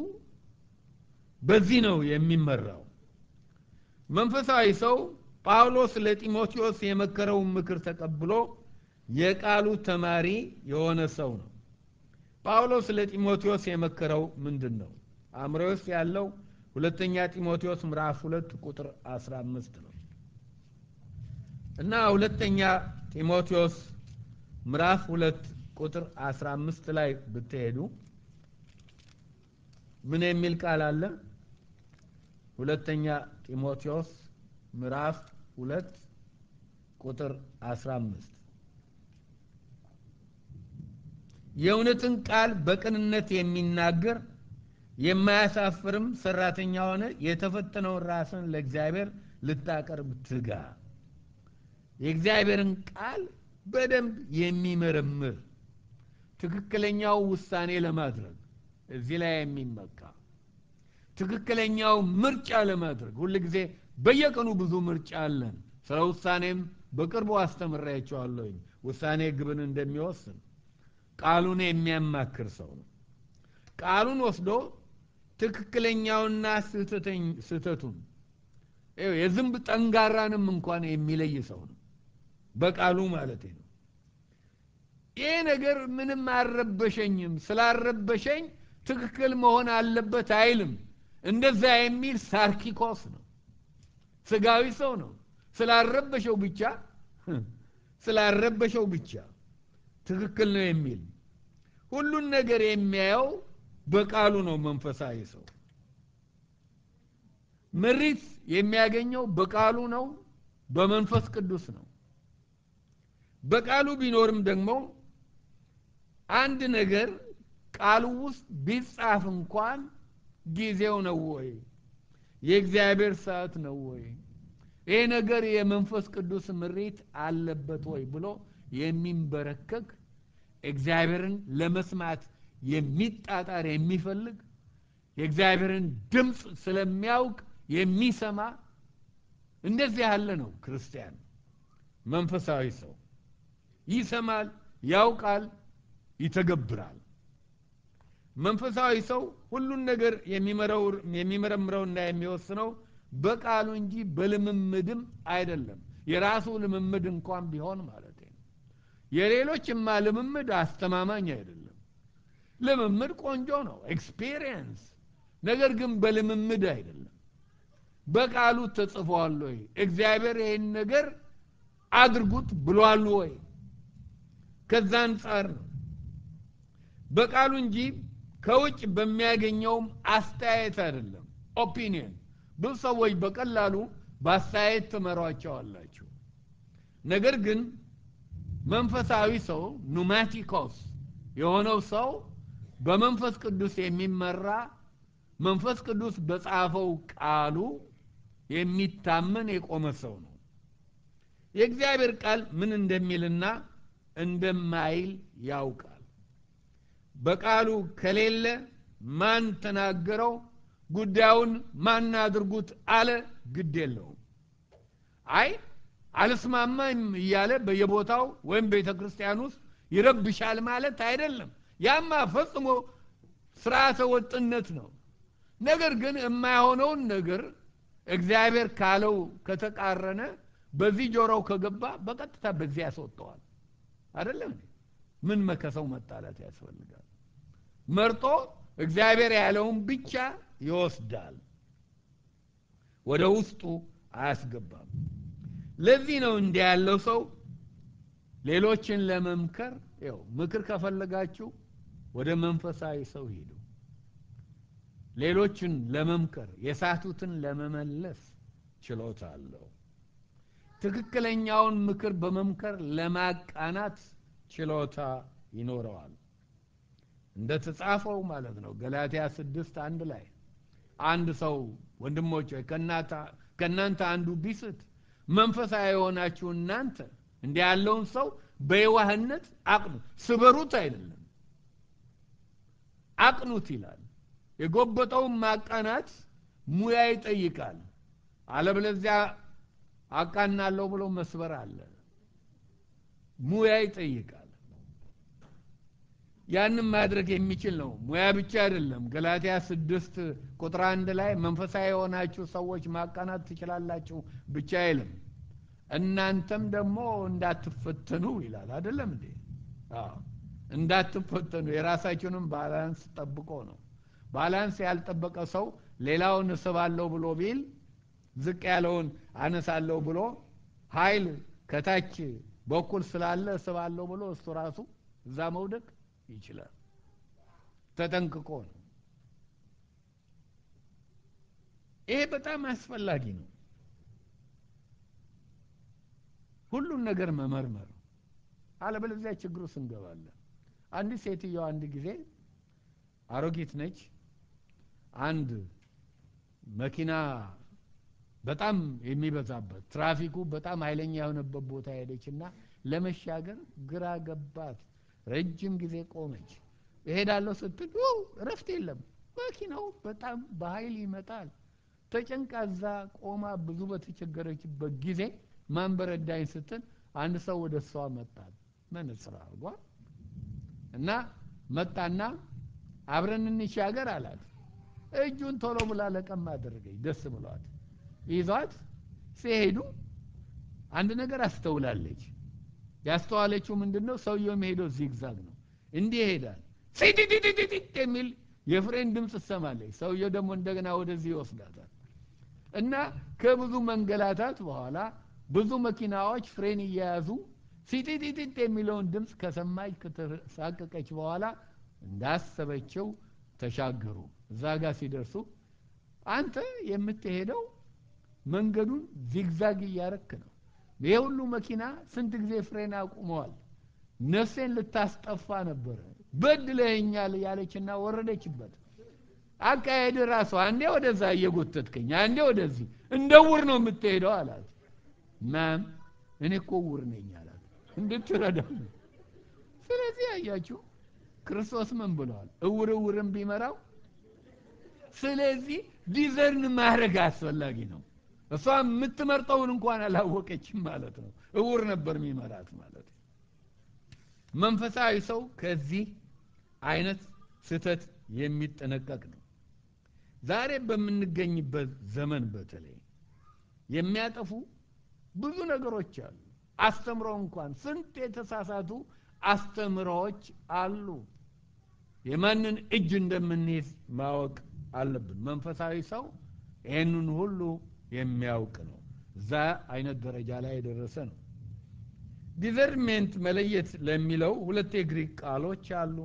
በዚህ ነው የሚመራው መንፈሳዊ ሰው ጳውሎስ ለጢሞቴዎስ የመከረው ምክር ተቀብሎ የቃሉ ተማሪ የሆነ ሰው ነው ጳውሎስ ለጢሞቴዎስ የመከረው ምንድነው አምሮስ ያለው ሁለተኛ ጢሞቴዎስ ምዕራፍ 2 ቁጥር 15 ነው እና ሁለተኛ ጢሞቴዎስ ምዕራፍ 2 ቁጥር 15 ላይ ብትሄዱ ምን የሚል ቃል አለ ሁለተኛ ጢሞቴዎስ ምዕራፍ 2 ቁጥር 15 የእውነትን ቃል በቅንነት የሚናገር የማያሳፍርም ሰራተኛ ሆነ የተፈተነው ራስን ለእግዚአብሔር ልታቀርብ ትጋ የእግዚአብሔርን ቃል በደንብ የሚመረምር ትክክለኛው ውሳኔ ለማድረግ እዚህ ላይ የሚመካ ትክክለኛው ምርጫ ለማድረግ ሁልጊዜ በየቀኑ ብዙ ምርጫ አለን ስለ ውሳኔም በቅርቡ አስተምራችኋለሁ ውሳኔ ግብን እንደሚወስን ቃሉን የሚያማክር ሰው ነው ቃሉን ወስዶ ትክክለኛውና ስህተቱን የዝምብ ጠንጋራንም እንኳን የሚለይ ሰው ነው በቃሉ ማለት ነው ይሄ ነገር ምንም አረበሸኝም ስላረበሸኝ ትክክል መሆን አለበት አይልም እንደዛ የሚል ሳርኪኮስ ነው ስጋዊ ሰው ነው ስላረበሸው ብቻ ትክክል ነው የሚል ሁሉን ነገር የሚያው በቃሉ ነው መንፈሳዊ ሰው ምሪት የሚያገኘው በቃሉ ነው በመንፈስ ቅዱስ ነው በቃሉ ቢኖርም ደግሞ አንድ ነገር ቃሉ ውስጥ ቢጻፍ እንኳን ጊዜው ነው ወይ የእግዚአብሔር ሰዓት ነው ወይ ይሄ ነገር የመንፈስ ቅዱስ ምሪት አለበት ወይ ብሎ የሚንበረከክ እግዚአብሔርን ለመስማት የሚጣጣር የሚፈልግ የእግዚአብሔርን ድምጽ ስለሚያውቅ የሚሰማ እንደዚህ ያለ ነው ክርስቲያን መንፈሳዊ ሰው ይሰማል ያውቃል ይተገብራል منفساوي سو ሁሉን ነገር የሚመረው የሚመረምረውና የሚወስነው በቃሉ እንጂ በልምምድም አይደለም የራሱ ልምምድ እንኳን ቢሆን ማለት ነው የሌሎችም ልምምድ አስተማማኝ አይደለም ልምምድ ቆንጆ ነው ኤክስፒሪየንስ ነገር ግን በልምምድ አይደለም በቃሉ ተጽፏል ወይ እግዚአብሔር ይሄን ነገር አድርጉት ብሏል ወይ ከዛን ጻር በቃሉ እንጂ ከውጭ በሚያገኘው አስተያየት አይደለም ኦፒኒየን ብዙ ሰዎች በቀላሉ ባስተያየት ተመራቸው አላችሁ ነገር ግን መንፈሳዊ ሰው ኑማቲኮስ የሆነው ሰው በመንፈስ ቅዱስ የሚመራ መንፈስ ቅዱስ በጻፈው ቃሉ የሚታመን የቆመ ሰው ነው የእግዚአብሔር ቃል ምን እንደሚልና እንደማይል ያውቃል በቃሉ ከሌለ ማን ተናገረው ጉዳዩን ማን አድርጉት አለ ግድ የለው አይ አልስማማም ይያለ በየቦታው ወይም በየክርስቲያን ውስጥ ይረብሻል ማለት አይደለም ያማ ፈጽሞ ፍራተ ወጥነት ነው ነገር ግን የማይሆነው ነገር እግዚአብሔር ካለው ከተቃረነ በዚህ ጆሮው ከገባ በቀጥታ በዚህ ያስወጣዋል አይደለም ምን መከሰው መጣላት ያስፈልጋል መርጦ እግዚአብሔር ያለውን ብቻ ይወስዳል ወደ ውስጡ አያስገባም ለዚህ ነው እንዲያለው ሰው ሌሎችን ለመምከር ያው ምክር ከፈለጋችሁ ወደ መንፈሳዊ ሰው ሄዱ ሌሎችን ለመምከር የሳቱትን ለመመለስ ችሎታ አለው ትክክለኛውን ምክር በመምከር ለማቃናት ችሎታ ይኖራል እንደተጻፈው ማለት ነው ገላትያ 6:1 ላይ አንድ ሰው ወንድሞች ከናንተ አንዱ ቢስት መንፈሳዊ የሆናችሁ እናንተ እንዲያለውን ሰው በየዋህነት አቅኑ ስበሩት አይደለም አቅኑት ይላል የጎበጠው ማቃናት ሙያ ይጠይቃል አለበለዚያ አቃናለው ብሎ መስበር አለ ሙያ ይጠይቃል ያንን ማድረግ የሚችል ነው ሙያ ብቻ አይደለም ገላትያ 6:1 ላይ መንፈሳዊ የሆናችሁ ሰዎች ማቃናት ትችላላችሁ ብቻ አይደለም እናንተም ደግሞ እንዳትፈተኑ ይላል አይደለም እንዴ አዎ እንዳትፈተኑ የራሳችሁንም ባላንስ ጠብቆ ነው ባላንስ ያልጠበቀ ሰው ሌላውን ሰባለው ብሎ ቢል ዝቅ ያለውን አነሳለው ብሎ ኃይል ከታች በኩል ስላለ ሰባለው ብሎ እሱ ራሱ እዛ መውደቅ ይችላል ተጠንቅቆ ነው ይሄ በጣም አስፈላጊ ነው ሁሉን ነገር መመርመር አለበለዚያ ችግሩ እንገባለን አንድ ሴትዮ አንድ ጊዜ አሮጊት ነች አንድ መኪና በጣም የሚበዛበት ትራፊኩ በጣም ኃይለኛ የሆነበት ቦታ ሄደችና ለመሻገር ግራ ገባት ረጅም ጊዜ ቆመች እሄዳለሁ ስትል ረፍት የለም መኪናው በጣም በኃይል ይመጣል ተጨንቃዛ ቆማ ብዙ በተቸገረችበት ጊዜ ማንበረዳይ ስትል አንድ ሰው ወደሷ መጣ መነጽር አርጓ እና መጣና አብረን እንሻገር አላት እጁን ቶሎ ብላ ለቀማ አደረገች ደስ ብሏት ይዟት ሲሄዱ አንድ ነገር አስተውላለች ያስተዋለችው ምንድነው ሰውየው መሄዶ ዚግዛግ ነው እንዲህ ሄዳል ሲቲቲቲቲቲ ሚል የፍሬን ድምጽ ሰማለች ሰውየው ደግሞ እንደገና ወደዚህ ይወስዳታል እና ከብዙ መንገላታት በኋላ ብዙ መኪናዎች ፍሬን ይያዙ ሲቲቲቲቲ ሚለውን ድምጽ ከሰማይ ከተሳቀቀች በኋላ እንዳሰበችው ተሻገሩ ዛጋ ሲደርሱ አንተ የምትሄደው መንገዱን ዚግዛግ ያረክ ነው የሁሉ መኪና ስንት ጊዜ ፍሬን አቁመዋል ነፍሴን ልታስጠፋ ነበር በድለኛል ያለችና ወረደችበት አካሄድ ራሱ አንዴ ወደዛ እየጎተትከኝ አንዴ ወደዚህ እንደውር ነው የምትሄደው አላት ማም እኔኮ ውር ነኝ አላት እንድትረዳው ስለዚህ አያችሁ ክርስቶስ ምን ብሏል እውርውርን ቢመራው ስለዚህ ዲዘርን ማድረግ አስፈላጊ ነው እሷ የምትመርጠውን እንኳን አላወቀችም ማለት ነው እውር ነበር የሚመራት ማለት መንፈሳዊ ሰው ከዚህ አይነት ስተት የሚጠነቀቅ ነው ዛሬ በመንገኝበት ዘመን በተለይ የሚያጠፉ ብዙ ነገሮች አሉ አስተምሮ እንኳን ስንት የተሳሳቱ አስተምሮዎች አሉ የማንን እጅ እንደምንይዝ ማወቅ አለብን መንፈሳዊ ሰው ይሄንን ሁሉ የሚያውቅ ነው ዛ አይነት ደረጃ ላይ ደረሰ ነው ዲቨርመንት መለየት ለሚለው ሁለት የግሪክ ቃሎች አሉ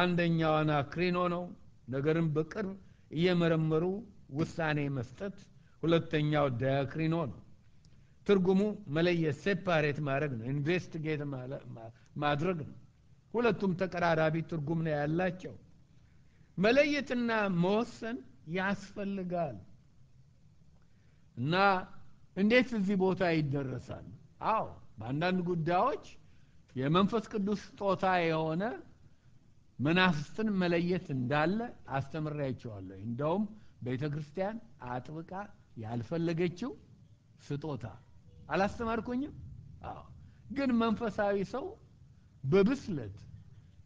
አንደኛው አናክሪኖ ነው ነገርን በቅርብ እየመረመሩ ውሳኔ መስጠት ሁለተኛው ዳያክሪኖ ነው ትርጉሙ መለየት ሴፓሬት ማድረግ ነው ኢንቨስቲጌት ማድረግ ነው ሁለቱም ተቀራራቢ ትርጉም ነው ያላቸው መለየትና መወሰን ያስፈልጋል እና እንዴት እዚህ ቦታ ይደረሳል አዎ ባንዳን ጉዳዮች የመንፈስ ቅዱስ ጦታ የሆነ መናፍስትን መለየት እንዳለ አስተምራያቸዋለሁ እንደውም ቤተክርስቲያን አጥብቃ ያልፈለገችው ስጦታ አላስተማርኩኝም አዎ ግን መንፈሳዊ ሰው በብስለት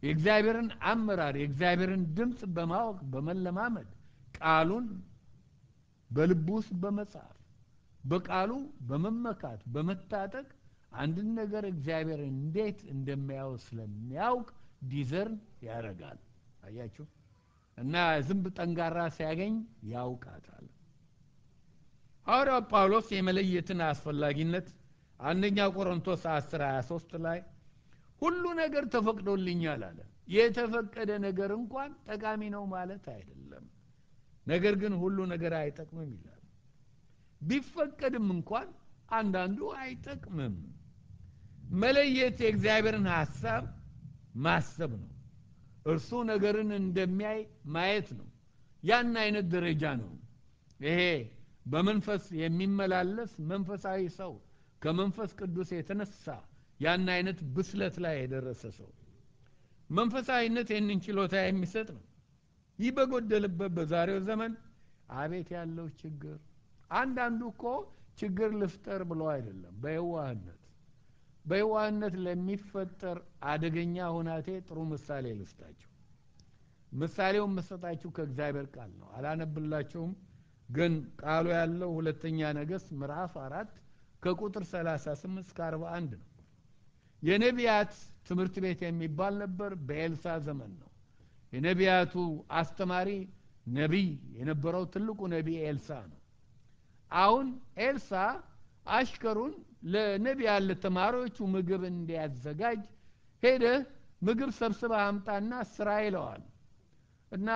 የእግዚአብሔርን አመራር የእግዚአብሔርን ድምጽ በማወቅ በመለማመድ ቃሉን በልቡስ በመጻፍ በቃሉ በመመካት በመታጠቅ አንድ ነገር እግዚአብሔር እንዴት እንደሚያውቅ ዲዘርን ያረጋል አያችሁ እና ዝምብ ጠንጋራ ሲያገኝ ያውቃታል ሐዋርያው ጳውሎስ የመለየትን አስፈልጋነት አንደኛ ቆሮንቶስ 10:23 ላይ ሁሉ ነገር ተፈቅዶልኛል አለ የተፈቀደ ነገር እንኳን ጠቃሚ ነው ማለት አይደለም ነገር ግን ሁሉ ነገር አይጠቅምም ይላል ቢፈቀድም እንኳን አንዳንዱ አይጠቅምም መለየት የእግዚአብሔርን ሐሳብ ማሰብ ነው እርሱ ነገርን እንደሚያይ ማየት ነው ያን አይነት ደረጃ ነው ይሄ በመንፈስ የሚመላለስ መንፈሳዊ ሰው ከመንፈስ ቅዱስ የተነሳ ያን አይነት ብስለት ላይ የደረሰ ሰው መንፈሳዊነት የነን ችሎታ የሚሰጥ ነው ይበጎደልበት በዛሬው ዘመን አቤት ያለው ችግር አንዳንዱ እኮ ችግር ልፍጠር ብሎ አይደለም በየዋህነት ለሚፈጠር አደገኛ ሆናቴ ጥሩ ምሳሌ ልስጣችሁ ምሳሌው መስጣችሁ ከእግዚአብሔር ቃል ነው አላነብላችሁም ግን ቃሉ ያለው ሁለተኛ ነገሥት ምዕራፍ 4 ከቁጥር 38 እስከ 41 ነው የነቢያት ትምርት ቤት የሚባል ነበር በኤልሳ ዘመን ነው የነቢያቱ አስተማሪ ነብይ የነበረው ትልቁ ነብይ ኤልሳ ነው አሁን ኤልሳ አሽከሩን ለነቢያት ለተማሪዎቹ ምግብ እንዲያዘጋጅ ሄደ ምግብ ሰብስባ አምጣና ስራ ይለዋል እና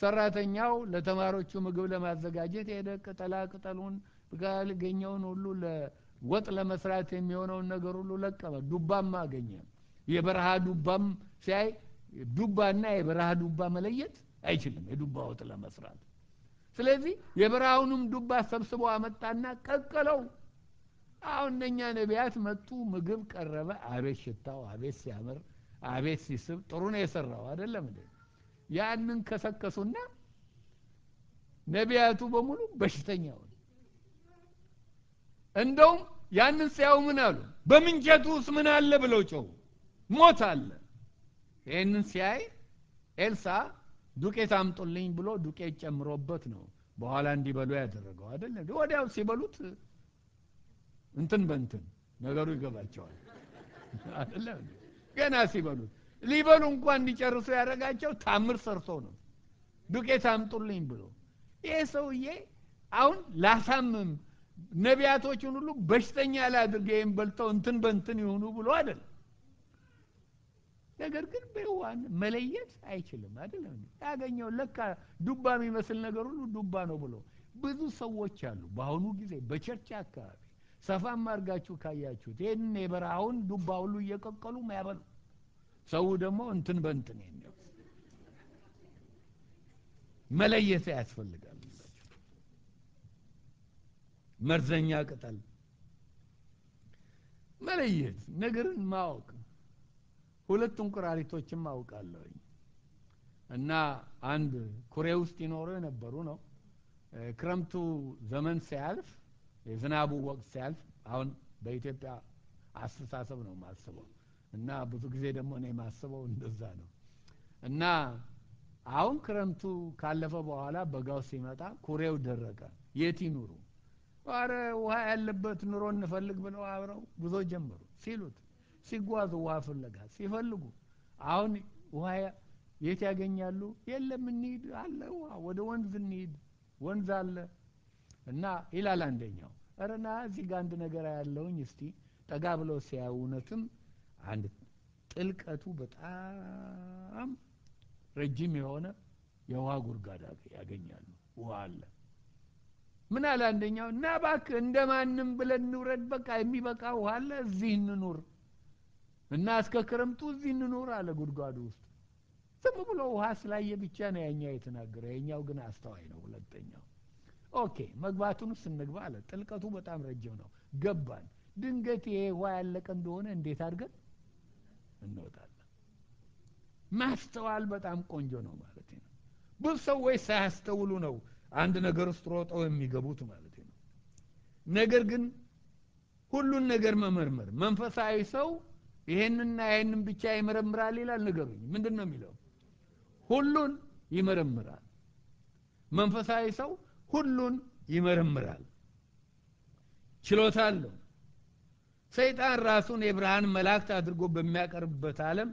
ሰራተኛው ለተማሪዎቹ ምግብ ለማዘጋጀት ሄደ ቅጠላ ቅጠሉን በጋል ገኘውን ሁሉ ለወጥ ለመስራት የሚሆነው ነገር ሁሉ ለቀመ ዱባም አገኘ የበረሃ ዱባም ሳይ ዱባና የበረሃ ዱባ መለየት አይችልም የዱባ ወጥ ለመስራት ስለዚህ የበራውንም ዱባ ሰብስቦ አመጣና ቀቀለው አሁንኛ ነቢያት መጡ ምግብ ቀረበ አቤት ሽታው አቤት ሲያመር አቤት ሲስብ ጥሩ ነው የሰራው አይደለም እንዴ ያንን ከሰከሱና ነቢያቱ በሙሉ በሽተኛው እንደው ያንን ሲያው ምን አሉ በምንጀቱስ ምን አለ ብለው ጮው ሞት አለ ይሄንን ሲያይ ኤልሳ ዱቄት አምጡልኝ ብሎ ዱቄት ጨምሮበት ነው በኋላ እንዲበሉ ያደረገው አይደል እንዴ ወዲያው ሲበሉት እንትን በእንትን ነገሩ ይገባቸዋል አይደል እንዴ ገና ሲበሉት ሊበሉ እንኳን እንዲጨርሱ ያረጋቸው ታምር ሰርቶ ነው ዱቄት አምጡልኝ ብሎ ይሄ ሰውዬ አሁን ላሳምም ነቢያቶቹን ሁሉ በሽተኛ ላድርገን በልተው እንትን በእንትን ይሆኑ ብሎ አይደል ነገር ግን በየዋን መለየት አይችልም አይደለም ታገኘው ለካ ዱባ የሚመስል ነገር ሁሉ ዱባ ነው ብሎ ብዙ ሰዎች አሉ ባሁኑ ጊዜ በቸርች አካባቢ ሰፋም አርጋችሁ ካያችሁት የነ የበራውን ዱባ ሁሉ እየቀቀሉ ማያበሉ ሰው ደግሞ እንትን በእንትን ነው መለየት ያስፈልጋል መርዘኛ ቅጠል መለየት ነገርን ማወቅ ሁለቱን ቁራሪቶችን ማውቃለሁ እና አንድ ኩሬው ውስጥ ይኖር የነበሩ ነው ክረምቱ ዘመን ሲያልፍ የዝናቡ ወቅት ሲያልፍ አሁን በኢትዮጵያ አስተሳሰብ ነው ማሰበው እና ብዙ ጊዜ ደግሞ ነው ማሰበው እንደዛ ነው እና አሁን ክረምቱ ካለፈ በኋላ በጋው ሲመጣ ኩሬው ደረቀ የት ይኑሩ አረ ውሃ ያለበት ኑሮ እንፈልግ ብለው አብረው ጉዞ ጀመሩ ሲሉት ሲጓዙ ውሃ ፍለጋ ሲፈልጉ አሁን ውሃ የት ያገኛሉ የለም እንሂድ አለ ውሃ ወደ ወንዝ እንሂድ ወንዝ አለ እና ኢላል አንደኛው አረና እዚህ ጋር አንድ ነገር ያለውኝ እስቲ ጠጋ ብለው ሲያውነቱም አንድ ጥልቀቱ በጣም ረጅም የሆነ የውሃ ጉርጋዳ ያገኛሉ ውሃ አለ ምን አለ አንደኛው ናባክ እንደማንም ብለን ንውረድ በቃ የሚበቃ ውሃ አለ እዚህ እንኑር እና አስከከረምቱ እዚህ እንኑር አለ ጉርጋዱ ውስጥ ዝም ብሎ ውሃ ስላየ ብቻ ነው ያኛ የተናገረ ያኛው ግን አስተዋይ ነው ሁለተኛው ኦኬ መግባቱን ስንግባ አለ ጥልቀቱ በጣም ረጅም ነው ገባን ድንገት ይሄ ውሃ ያለቀ እንደሆነ እንዴት አድርገን እንወጣለን ማስተዋል በጣም ቆንጆ ነው ማለት ነው ብዙ ሰዎች ሳያስተውሉ ነው አንድ ነገር ውስጥ ሮጠው የሚገቡት ማለት ነው ነገር ግን ሁሉን ነገር መመርመር መንፈሳዊ ሰው ይሄንና ይሄንን ብቻ ይመረምራል ይላል ነገሩኝ ምንድነው የሚለው ሁሉን ይመረምራል መንፈሳዊ ሰው ሁሉን ይመረምራል ችሎታለው ሰይጣን ራሱን የብርሃን መላእክት አድርጎ በሚያቀርብበት ዓለም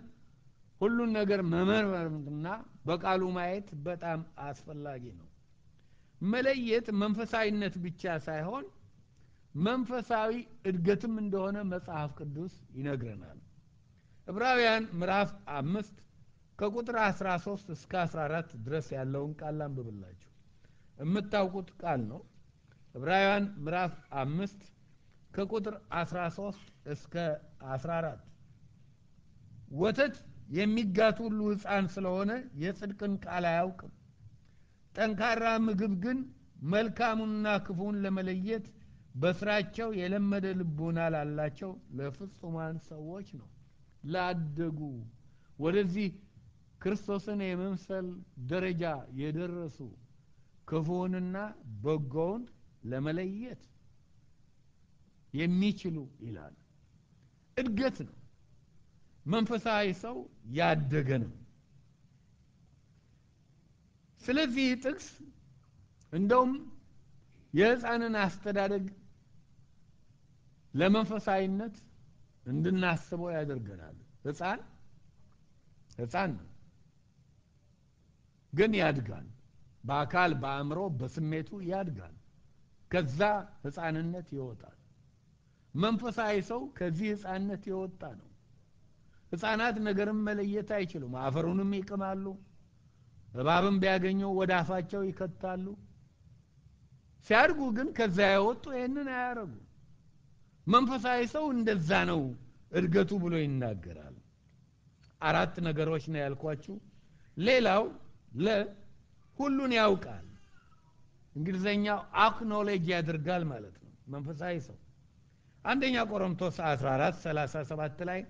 ሁሉን ነገር መመርመርና በቃሉ ማየት በጣም አስፈላጊ ነው መለየት መንፈሳዊነት ብቻ ሳይሆን መንፈሳዊ እድገትም እንደሆነ መጽሐፍ ቅዱስ ይነግረናል ዕብራውያን ምዕራፍ 5 ከቁጥር 13 እስከ 14 ድረስ ያለውን ቃል አንብብላችሁ እምታውቁት ቃል ነው ዕብራውያን ምዕራፍ 5 ከቁጥር 13 እስከ 14 ወተት የሚጋቱ ሁሉ ሕፃን ስለሆነ የጽድቅን ቃል አያውቅም ጠንካራ ምግብ ግን መልካሙና ክፉን ለመለየት በስራቸው የለመደ ልቦና ላላቸው ለፍጹማን ሰዎች ነው ላደጉ ወደዚህ ክርስቶስን የመምሰል ደረጃ የደረሱ ክፉንና በጎውን ለመለየት የሚችሉ ይላል እድገት ነው መንፈሳዊ ሰው ያደገ ነው ስለዚህ ጥቅስ እንደውም የሕፃንን አስተዳደግ ለመንፈሳዊነት እንድናስበው ያደርገናል ሕፃን ግን ያድጋል በአካል በአእምሮ በስሜቱ ያድጋል ከዛ ሕፃንነት ይወጣል መንፈሳዊ ሰው ከዚህ ሕፃንነት ይወጣ ነው ሕፃናት ነገርም መለየት አይችሉም አፈሩንም ይቀማሉ እባብም ቢያገኙ ወደ አፋቸው ይከታሉ ሲያርጉ ግን ከዛ ያወጡ ይሄንን ያያርጉ መንፈሳዊ ሰው እንደዛ ነው እርገቱ ብሎ ይናገራል አራት ነገሮች ነው ያልኳችሁ ሌላው ለሁሉን ያውቃል እንግሊዘኛው አክኖሌጅ ያድርጋል ማለት ነው መንፈሳዊ ሰው አንደኛ ቆሮንቶስ 14:37 ላይ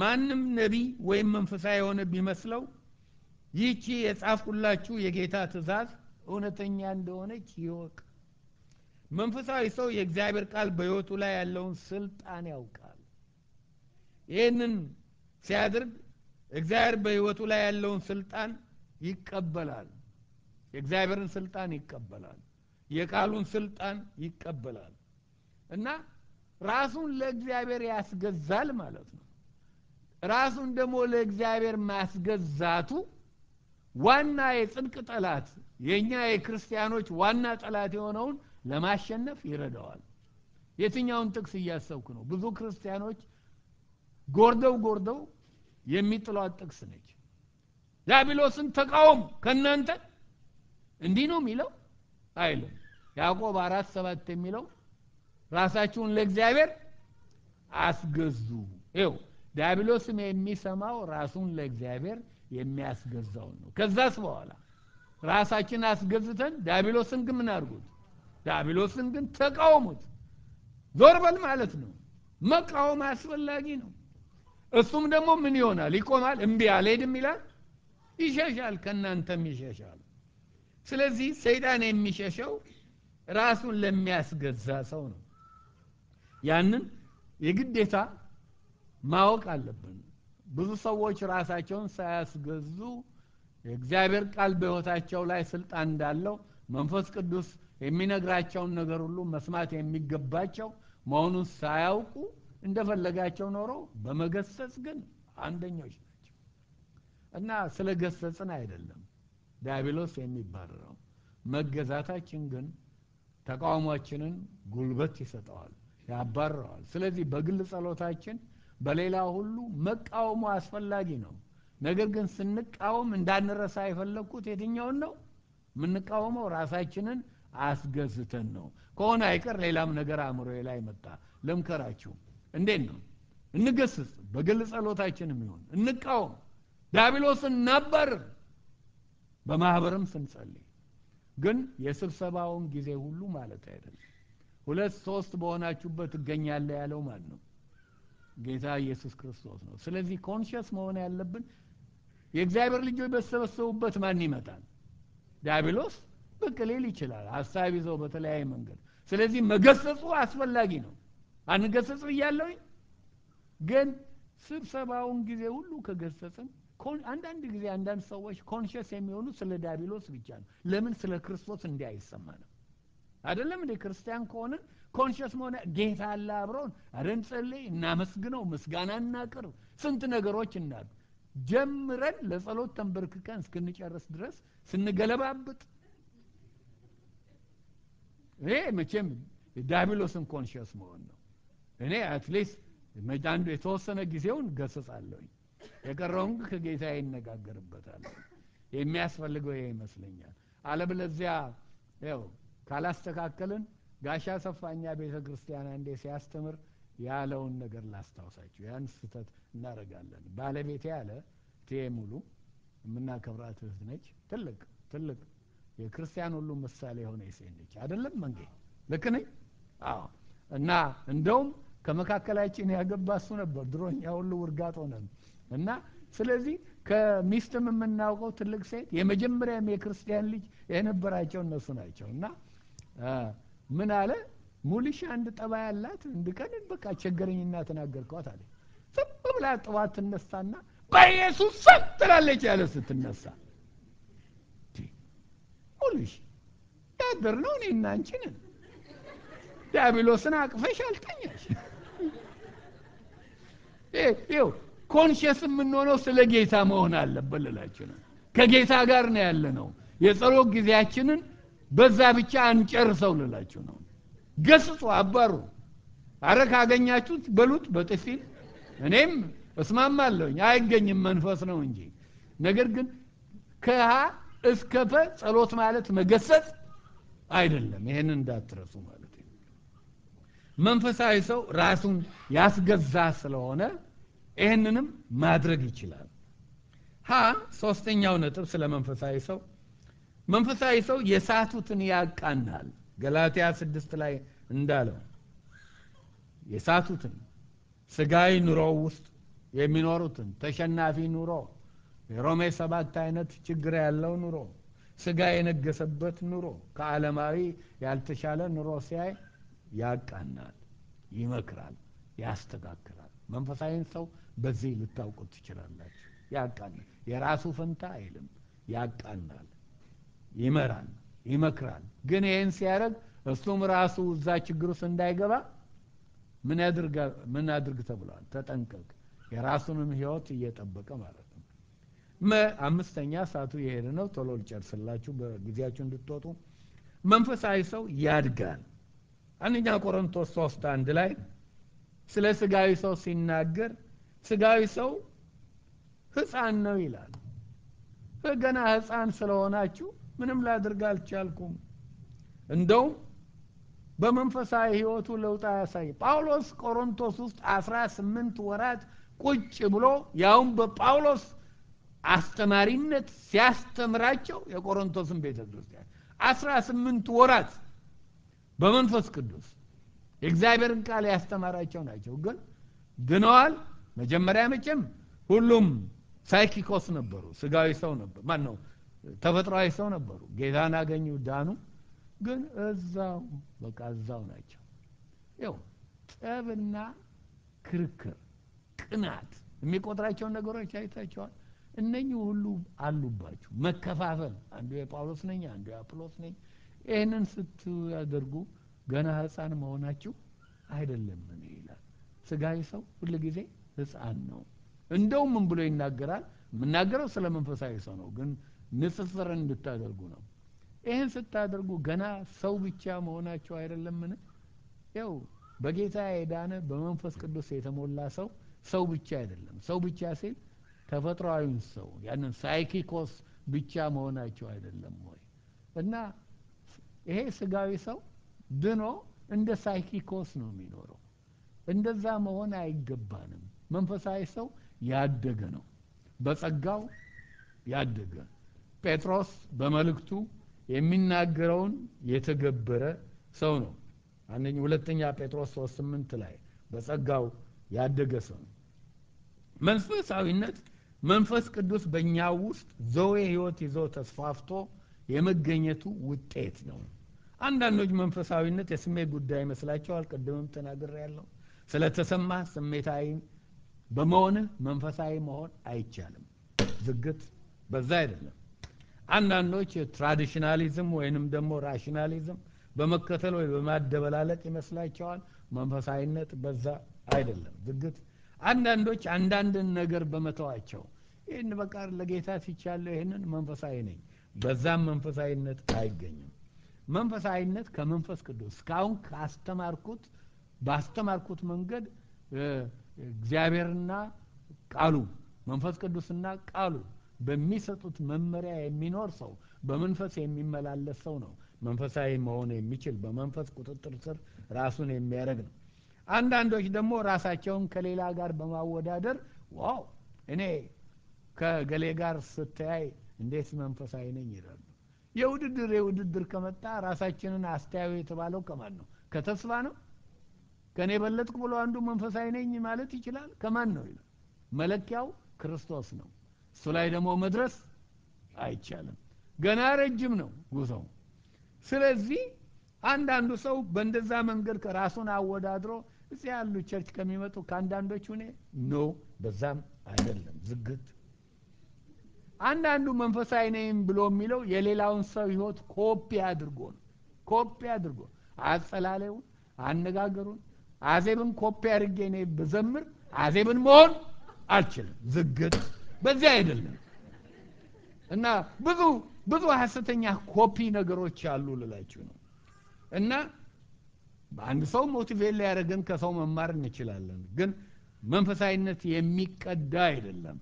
ማንም ነብይ ወይም መንፈሳዊ ሆነ ቢመስለው ይቺ የጻፍኩላችሁ የጌታ ትእዛዝ እውነተኛ እንደሆነች ይወቅ መንፈሳዊ ሰው የእግዚአብሔር ቃል በሕይወቱ ላይ ያለውን ስልጣን ያውቃል ይሄንን ሲያድርግ እግዚአብሔር በሕይወቱ ላይ ያለውን ስልጣን ይቀበላል የእግዚአብሔርን ስልጣን ይቀበላል የቃሉን ስልጣን ይቀበላል እና ራሱን ለእግዚአብሔር ያስገዛል ማለት ነው ራሱን ደግሞ ለእግዚአብሔር ማስገዛቱ ዋና የጽድቅ ጠላት የኛ የክርስቲያኖች ዋና ጠላት የሆነውን ለማሸነፍ ይረዳዋል የትኛውን ጥቅስ ያሰብኩ ነው ብዙ ክርስቲያኖች ጎርደው የሚጥሏት ጥቅስ ነች ዲያብሎስን ተቃውም ከናንተ እንዲህ ነው የሚለው አይደለም ያዕቆብ 4:7 የሚለው ራሳችሁን ለእግዚአብሔር አስገዙ እዩ ዲያብሎስም የሚሰማው ራሱን ለእግዚአብሔር የሚያስገዛው ነው ከዛስ በኋላ ራሳችን አስገዝተን ዲያብሎስን ግን እናርጉት ዲያብሎስን ግን ተቃውሙት ዞር በል ማለት ነው መቃወም አስፈላጊ ነው እሱም ደግሞ ምን ይሆናል ይቆማል እንቢ አልሄድም ይላል ይሸሻል ከናንተም ይሸሻል ስለዚህ ሰይጣን የሚሸሸው ራሱን ለሚያስገዛ ሰው ነው ያንን የግዴታ ማወቅ አለብን ብዙ ሰዎች ራሳቸውን ሳያስገዙ እግዚአብሔር ቃል በህይወታቸው ላይ ስልጣን እንዳለው መንፈስ ቅዱስ የሚነግራቸውን ነገር ሁሉ መስማት የሚገባቸው መሆኑን ሳያውቁ እንደፈለጋቸው ኖሮ በመገሰጽ ግን አንደኞች ናቸው እና ስለ ገሰጽን አይደለም ዲያብሎስ የሚባረው መገዛታችን ግን ተቃውሞአችንን ጉልበት ይሰጣዋል ያባረዋል ስለዚህ በግል ጸሎታችን በሌላ ሁሉ መቃወሙ አስፈልጊ ነው ነገር ግን ስንቃወም እንዳንረሳ አይፈልኩት የትኛው ነው ምንቃወመው ራሳችንን አስገዝተን ነው ከሆነ አይቀር ሌላም ነገር አምሮዬ ላይ መጣ ለምከራችሁ እንዴት ነው እንገስጽ በግል ጸሎታችንም ይሁን እንቃወም ዲያብሎስን ነበር በማህበርም ስንጸልይ ግን የስብሰባውን ጊዜ ሁሉ ማለት አይደለም ሁለት ሶስት በሆናችሁበት ገኛለ ያለው ማለት ነው ጌታ ኢየሱስ ክርስቶስ ነው ስለዚህ ኮንሺየስ መሆን ያለብን የእግዚአብሔር ልጆች በሰበሰቡበት ማን ይመጣል ዲያብሎስ በቀሌል ይችላል ሐሳብ ይዞ በተለያየ መንገድ ስለዚህ መገሰጹ አስፈልጊ ነው አንገሰጽ ይያለው ግን ስብሰባውን ጊዜ ሁሉ ከገሰጽን አንዳንድ ጊዜ አንዳንድ ሰዎች ኮንሺየስ የሚሆኑ ስለ ዲያብሎስ ብቻ ነው ለምን ስለ ክርስቶስ እንዳይሰማ ነው አይደለም እንደ ክርስቲያን ከሆነ ኮንሺየስ መሆነ ጌታ አለ አብሮን አረንጸልይ እናመስግነው ምስጋናና ቅር ስንት ነገሮች እናል ጀምረን ለጸሎት ተንበርክከን እስክንጨርስ ድረስ ስንገለባብጥ መቼም ዲያብሎስን ኮንሺየስ መሆን ነው እኔ at least መዳንዶ የተወሰነ ጊዜውን ገሰጻለሁ የቀረውን ከጌታ ይነጋገርበታል የሚያስፈልገው ይመስለኛል አለብለዚያ ያው ካላስተካከልን ጋሻ ሰፋኛ ቤተክርስቲያን አንዴ ሲያስተምር ያለውን ነገር ላስተዋሳችሁ ያን ፍጥት እናረጋለን ባለቤቴ ያለ ቴሙሉ ምንና ከብራት ነች ትልቅ ትልቅ የክርስቲያን ሁሉ ምሳሌ ሆነ ይሰንች አይደለም መንጌ ለከ ነኝ አዎ እና እንደውም ከመካከላችን ያገባሱ ነበር ድሮኛ ሁሉ ወርጋት ሆነን እና ስለዚህ ከሚስተም የምናውቀው ትልቅ ሴት የመጀመሪያ የክርስቲያን ልጅ የነበራቸው እነሱ ናቸውና ምን አለ ሙልሽ አንድ ጠባይ አላት እንድቀን በቃ ቸገረኝና ተናገርኳት አለ ተብላ ጠዋት ተነሳና በኢየሱስ ስም ትላለች ያለስ ተነሳ ሙልሽ ታደርነው እናንቺን ዲያብሎስን አቅፈሽ አልተኛሽ ይው ኮንሺየስ ምን ሆኖ ስለ ጌታ መሆን አለበለላችሁ ከጌታ ጋር ነው ያለነው የጸሎት ጊዜያችንን በዛ ብቻ አንጨርሰው ለላችሁ ነው ገስጹ አባሩ አረካ አገኛችሁት በሉት በጥፊል እኔም እስማማለሁኝ አይገኝም መንፈስ ነው እንጂ ነገር ግን ከሃ እስከፈ ጸሎት ማለት መገሰጽ አይደለም ይሄን እንዳትረሱ ማለት ነው መንፈሳዊ ሰው ራሱን ያስገዛ ስለሆነ ይሄንንም ማድረግ ይችላል ሃ ሶስተኛው ነጥብ ስለ መንፈሳዊ ሰው መንፈሳዊ ሰው የሳቱትን ያቃናል ገላትያ 6 ላይ እንዳለው የሳቱትን ስጋይ ኑሮ ውስጥ የሚኖሩትን ተሸናፊ ኑሮ የሮሜ 7 አይነት ችግር ያለው ኑሮ ስጋይ የነገሰበት ኑሮ ከዓለማዊ ያልተሻለ ኑሮ ሲያይ ያቃናል ይመክራል ያስተካክላል መንፈሳዊ ሰው በዚህ ልታውቁት ትችላላችሁ ያቃናል የራሱ ፈንታ አይልም ያቃናል ይመራል ይመክራል ግን ይሄን ሲያረግ እሱም ራሱ እዛ ችግሩስ እንዳይገባ ምን አድርግ ተብሏል ተጠንቀቅ የራሱንም ህይወት እየጠበቀ ማለት ነው አምስተኛ ሰዓቱ የሄደ ነው ቶሎ ልጨርስላችሁ በጊዜያችሁ እንድትወጡ መንፈሳዊ ሰው ያድጋል አንደኛ ቆሮንቶስ 3:1 ላይ ስለ ስጋዊ ሰው ሲናገር ስጋዊ ሰው ህፃን ነው ይላል ገና ህፃን ስለሆናችሁ ምንም ላድርጋል ቻልኩም እንደው በመንፈሳዊ ህይወቱ ለውጥ ያሳይ ጳውሎስ ቆሮንቶስ ውስጥ 18 ወራት ቁጭ ብሎ ያውም በጳውሎስ አስተማሪነት ሲያስተምራቸው የቆሮንቶስን ቤተክርስቲያን 18 ወራት በመንፈስ ቅዱስ እግዚአብሔርን ቃል ያስተማራቸው ናቸው ግን ድነዋል መጀመሪያ መቼም ሁሉም ሳይኪኮስ ነበሩ ስጋዊ ሰው ነበር ማን ነው ተፈጥሯዊ ሰው ነበሩ ጌታን አገኙ ዳኑ ግን እዛው በቃ እዛው ናቸው ይው ጠብና ክርክር ቅናት የሚቆጥራቸው ነገሮች አይታቸዋል እነኚሁ ሁሉ አሉባችሁ መከፋፈል አንዱ የጳውሎስ ነኝ አንዱ የአፖሎስ ነኝ እነን ስትያደርጉ ገና ሕፃን መሆናችሁ አይደለም ይላል ስጋዬ ሰው ሁሉ ጊዜ ሕፃን ነው እንደውም ምን ብሎ ይናገራል ምናገረው ስለ መንፈሳዊ ሰው ነው ግን ንጽጽር እንድታደርጉ ነው እነን ስታደርጉ ገና ሰው ብቻ መሆናችሁ አይደለም ያው በጌታ የዳነ በመንፈስ ቅዱስ የተሞላ ሰው ሰው ብቻ አይደለም ሰው ብቻ ሲል ተፈጥሯዊን ሰው ያንን ሳይኪኮስ ብቻ መሆናቸው አይደለም ወይ እና ይሄ ስጋዊ ሰው ድኖ እንደ ሳይኪኮስ ነው የሚኖረው እንደዛ መሆን አይገባንም መንፈሳዊ ሰው ያደገ ነው በጸጋው ያደገ ጴጥሮስ በመልእክቱ የሚናገረውን የተገበረ ሰው ነው አንደኛ ሁለተኛ ጴጥሮስ 3:8 ላይ በጸጋው ያደገ ሰው ነው መንፈሳዊነት መንፈስ ቅዱስ በእኛ ውስጥ ዘው የህይወት ይዞ ተስፋፍቶ የመገኘቱ ውጤት ነው አንዳንዶች መንፈሳዊነት የስሜት ጉዳይ መስላቸዋል ቀደምም ተናግሬያለሁ ስለተሰማ ስሜታዊ በመሆን መንፈሳዊ መሆን አይቻለም ዝግት በዛ አይደለም አንዳንዶች ትራዲሽናሊዝም ወይንም ደግሞ ራሽናሊዝም በመከተል ወይ በማደበላለቅ ይመስላቸዋል መንፈሳዊነት በዛ አይደለም ዝግት አንዳንዶች አንዳንድን ነገር በመተዋቸው ይሄን በቃር ለጌታ ሲቻለው ይሄንን መንፈሳዊ ነኝ በዛም መንፈሳዊነት አይገኝም መንፈሳዊነት ከመንፈስ ቅዱስ ካሁን ካስተማርኩት ባስተማርኩት መንገድ እግዚአብሔርና ቃሉ መንፈስ ቅዱስና ቃሉ በሚሰጡት መመሪያ የሚኖር ሰው በመንፈስ የሚመላለስ ሰው ነው መንፈሳዊ መሆን የሚችል በመንፈስ ቁጥጥር ስር ራሱን የሚያደርግ ነው አንዳንዶች ደግሞ ራሳቸውን ከሌላ ጋር በማወዳደር ዋው እኔ ከገሌ ጋር ስተያይ እንዴት መንፈሳዊ ነኝ ይላሉ የውድድር ከመጣ ራሳችንን አስተያዩ የተባለው ከማን ነው ከተስፋ ነው ከኔ በለጥኩ ብሎ አንዱ መንፈሳዊ ነኝ ማለት ይችላል ከማን ነው ይላል መለኪያው ክርስቶስ ነው እሱ ላይ ደግሞ መድረስ አይቻለም ገና ረጅም ነው ጉዞው ስለዚህ አንድ አንዱ ሰው በእንደዛ መንገድ ከራሱን አወዳድሮ እዚህ ያሉ ቸርች ከሚመጡ ካንዳንዶች ሆነ ነው በዛም አይደለም ዝግት አንድ አንዱ መንፈሳዊ ነኝ ብሎ የሚለው የሌላውን ሰው ህይወት ኮፒ አድርጎ አጸላለውን አነጋገሩን አዜብን ኮፒ አድርጌ ነው በዘምር አዜብን መሆን አልችልም ዝግት በዚህ አይደለም እና ብዙ ሐሰተኛ ኮፒ ነገሮች አሉ ልላችሁ ነው እና አንድ ሰው ሞቲቬት ሊያደርገን ከሰው መማር እንችላለን ግን መንፈሳዊነት የሚቀዳ አይደለም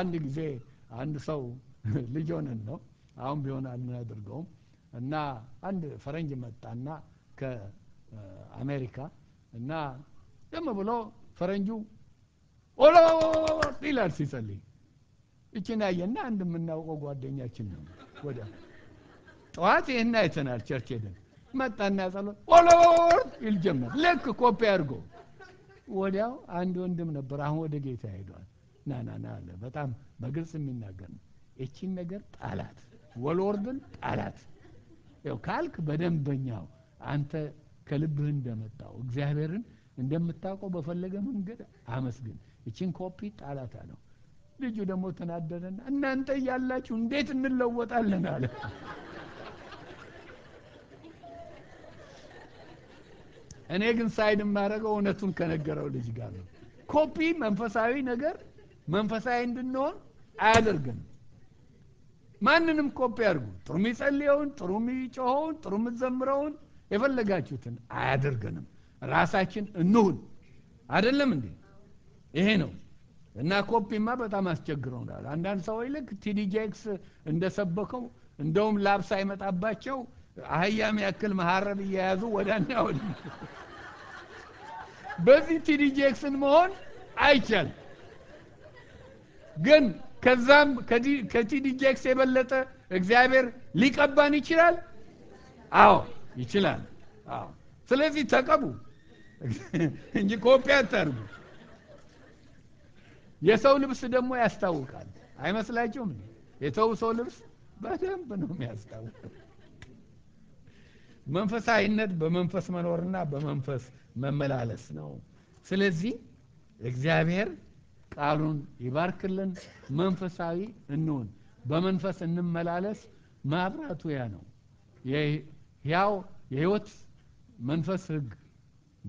አንድ ጊዜ አንድ ሰው ልጆን ነው አሁን ቢሆን አልናደርገው እና አንድ ፈረንጅ መጣና ከአሜሪካ እና ደም ብሎ ፈረንጁ ኦሎ ዲላር ሲሰልይ እቺና የና እንደምናውቀው ጓደኛችን ነው ወዳ ጧት እና አይተናል ቸርች ሄደን መጣና ጸሎት ኦሎርድ ይልጀመር ለክ ኮፒ አድርጎ ወዲያው አንድ ወንድም ነበር አሁን ወደ ጌታ ሄዷል ናናና አለ በጣም በግልጽ የሚናገር ነው እቺ ነገር ጣላት ወሎርድን ጣላት ያው ካልክ በደንበኛው አንተ ከልብህ እንደመጣው እግዚአብሔርን እንደምታውቀው በፈለገ መንገድ አመስግን እቺን ኮፒ ጣላት አለው ልጁ ደግሞ ተናደደና እናንተ ያላችሁ እንዴት እንለወጣለን አለ እኔ ግን ሳይድም ማረገው እነቱን ከነገረው ልጅ ጋር ነው ኮፒ መንፈሳዊ ነገር መንፈሳዊ እንድንሆን አያደርግም ማንንም ኮፒ አድርጉ ጥሩም ይጸልየውን ጥሩም ይጮኸውን ጥሩም ዘምረውን የፈለጋችሁትን አያደርገንም ራሳችን እንሁን አይደለም እንዴ ይሄ ነው እና ኮፒማ በጣም አስቸግሮናል አንዳንድ ሰው ይልክ ቲዲጄክስ እንደሰበከው እንደውም ላብሳ አይመጣባቸው አያም ያክል ማሐረብ ይያዙ ወዳኛው በዚህ ቲዲጄክስን መሆን አይቻል ግን ከዛም ከቲዲጄክስ የበለጠ እግዚአብሔር ሊቀባን ይችላል አዎ ይችላል አዎ ስለዚህ ተቀቡ እንጂ ኮፒ አታርጉ የሰው ልብስ ደግሞ ያስታውቃል አይመስላችሁም የተውሰው ልብስ በደንብ ነው የሚያስታውቀው መንፈሳዊነት በመንፈስ መኖርና በመንፈስ መመላለስ ነው ስለዚህ እግዚአብሔር ቃሉን ይባርክልን መንፈሳዊ እንሁን በመንፈስ እንመላለስ ማብራቱ ያ ነው ያው የህይወት መንፈስ ህግ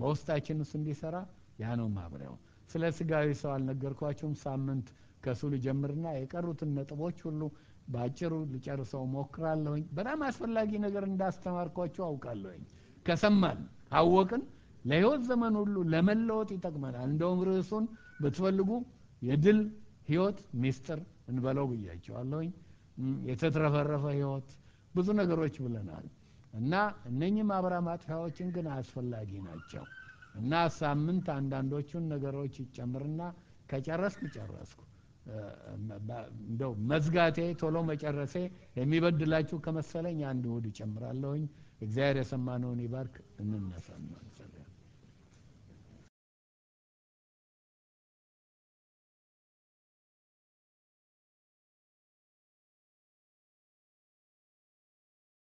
በውስጣችን ውስጥ እንዲሰራ ያ ነው ማብራቱ ስለ ስጋዊ ሰው አልነገርኳችሁም ሳምንት ከሱሉ ጀምርና የቀሩትን ነጥቦች ሁሉ ባጭሩ ልጨርሰው ሞክራለሁ በጣም አስፈልጊ ነገር እንዳስተማርኳችሁ አውቃለሁ ከሰማን አወቅን ለህይወት ዘመን ሁሉ ለመለወጥ ይተከመናል እንደውም ርሱን በትፈልጉ የድል ህይወት ሚስተር እንበለው ብያችኋለሁ የተተረፈረፈ ህይወት ብዙ ነገሮች ብለናል እና እነኚህም አብራማት ህይወትን ግን አስፈልጊ ናቸው እና ሳምንት አንዳንዶቹን ነገሮች ይጨምርና ከጨረስኩ እንደው መዝጋቴ ቶሎ መጨረሴ የሚበድላችሁ ከመሰለኝ አንድ ወድ ይጨምራለሁኝ እግዚአብሔር የሰማነውን ይባርክ እንነሳለን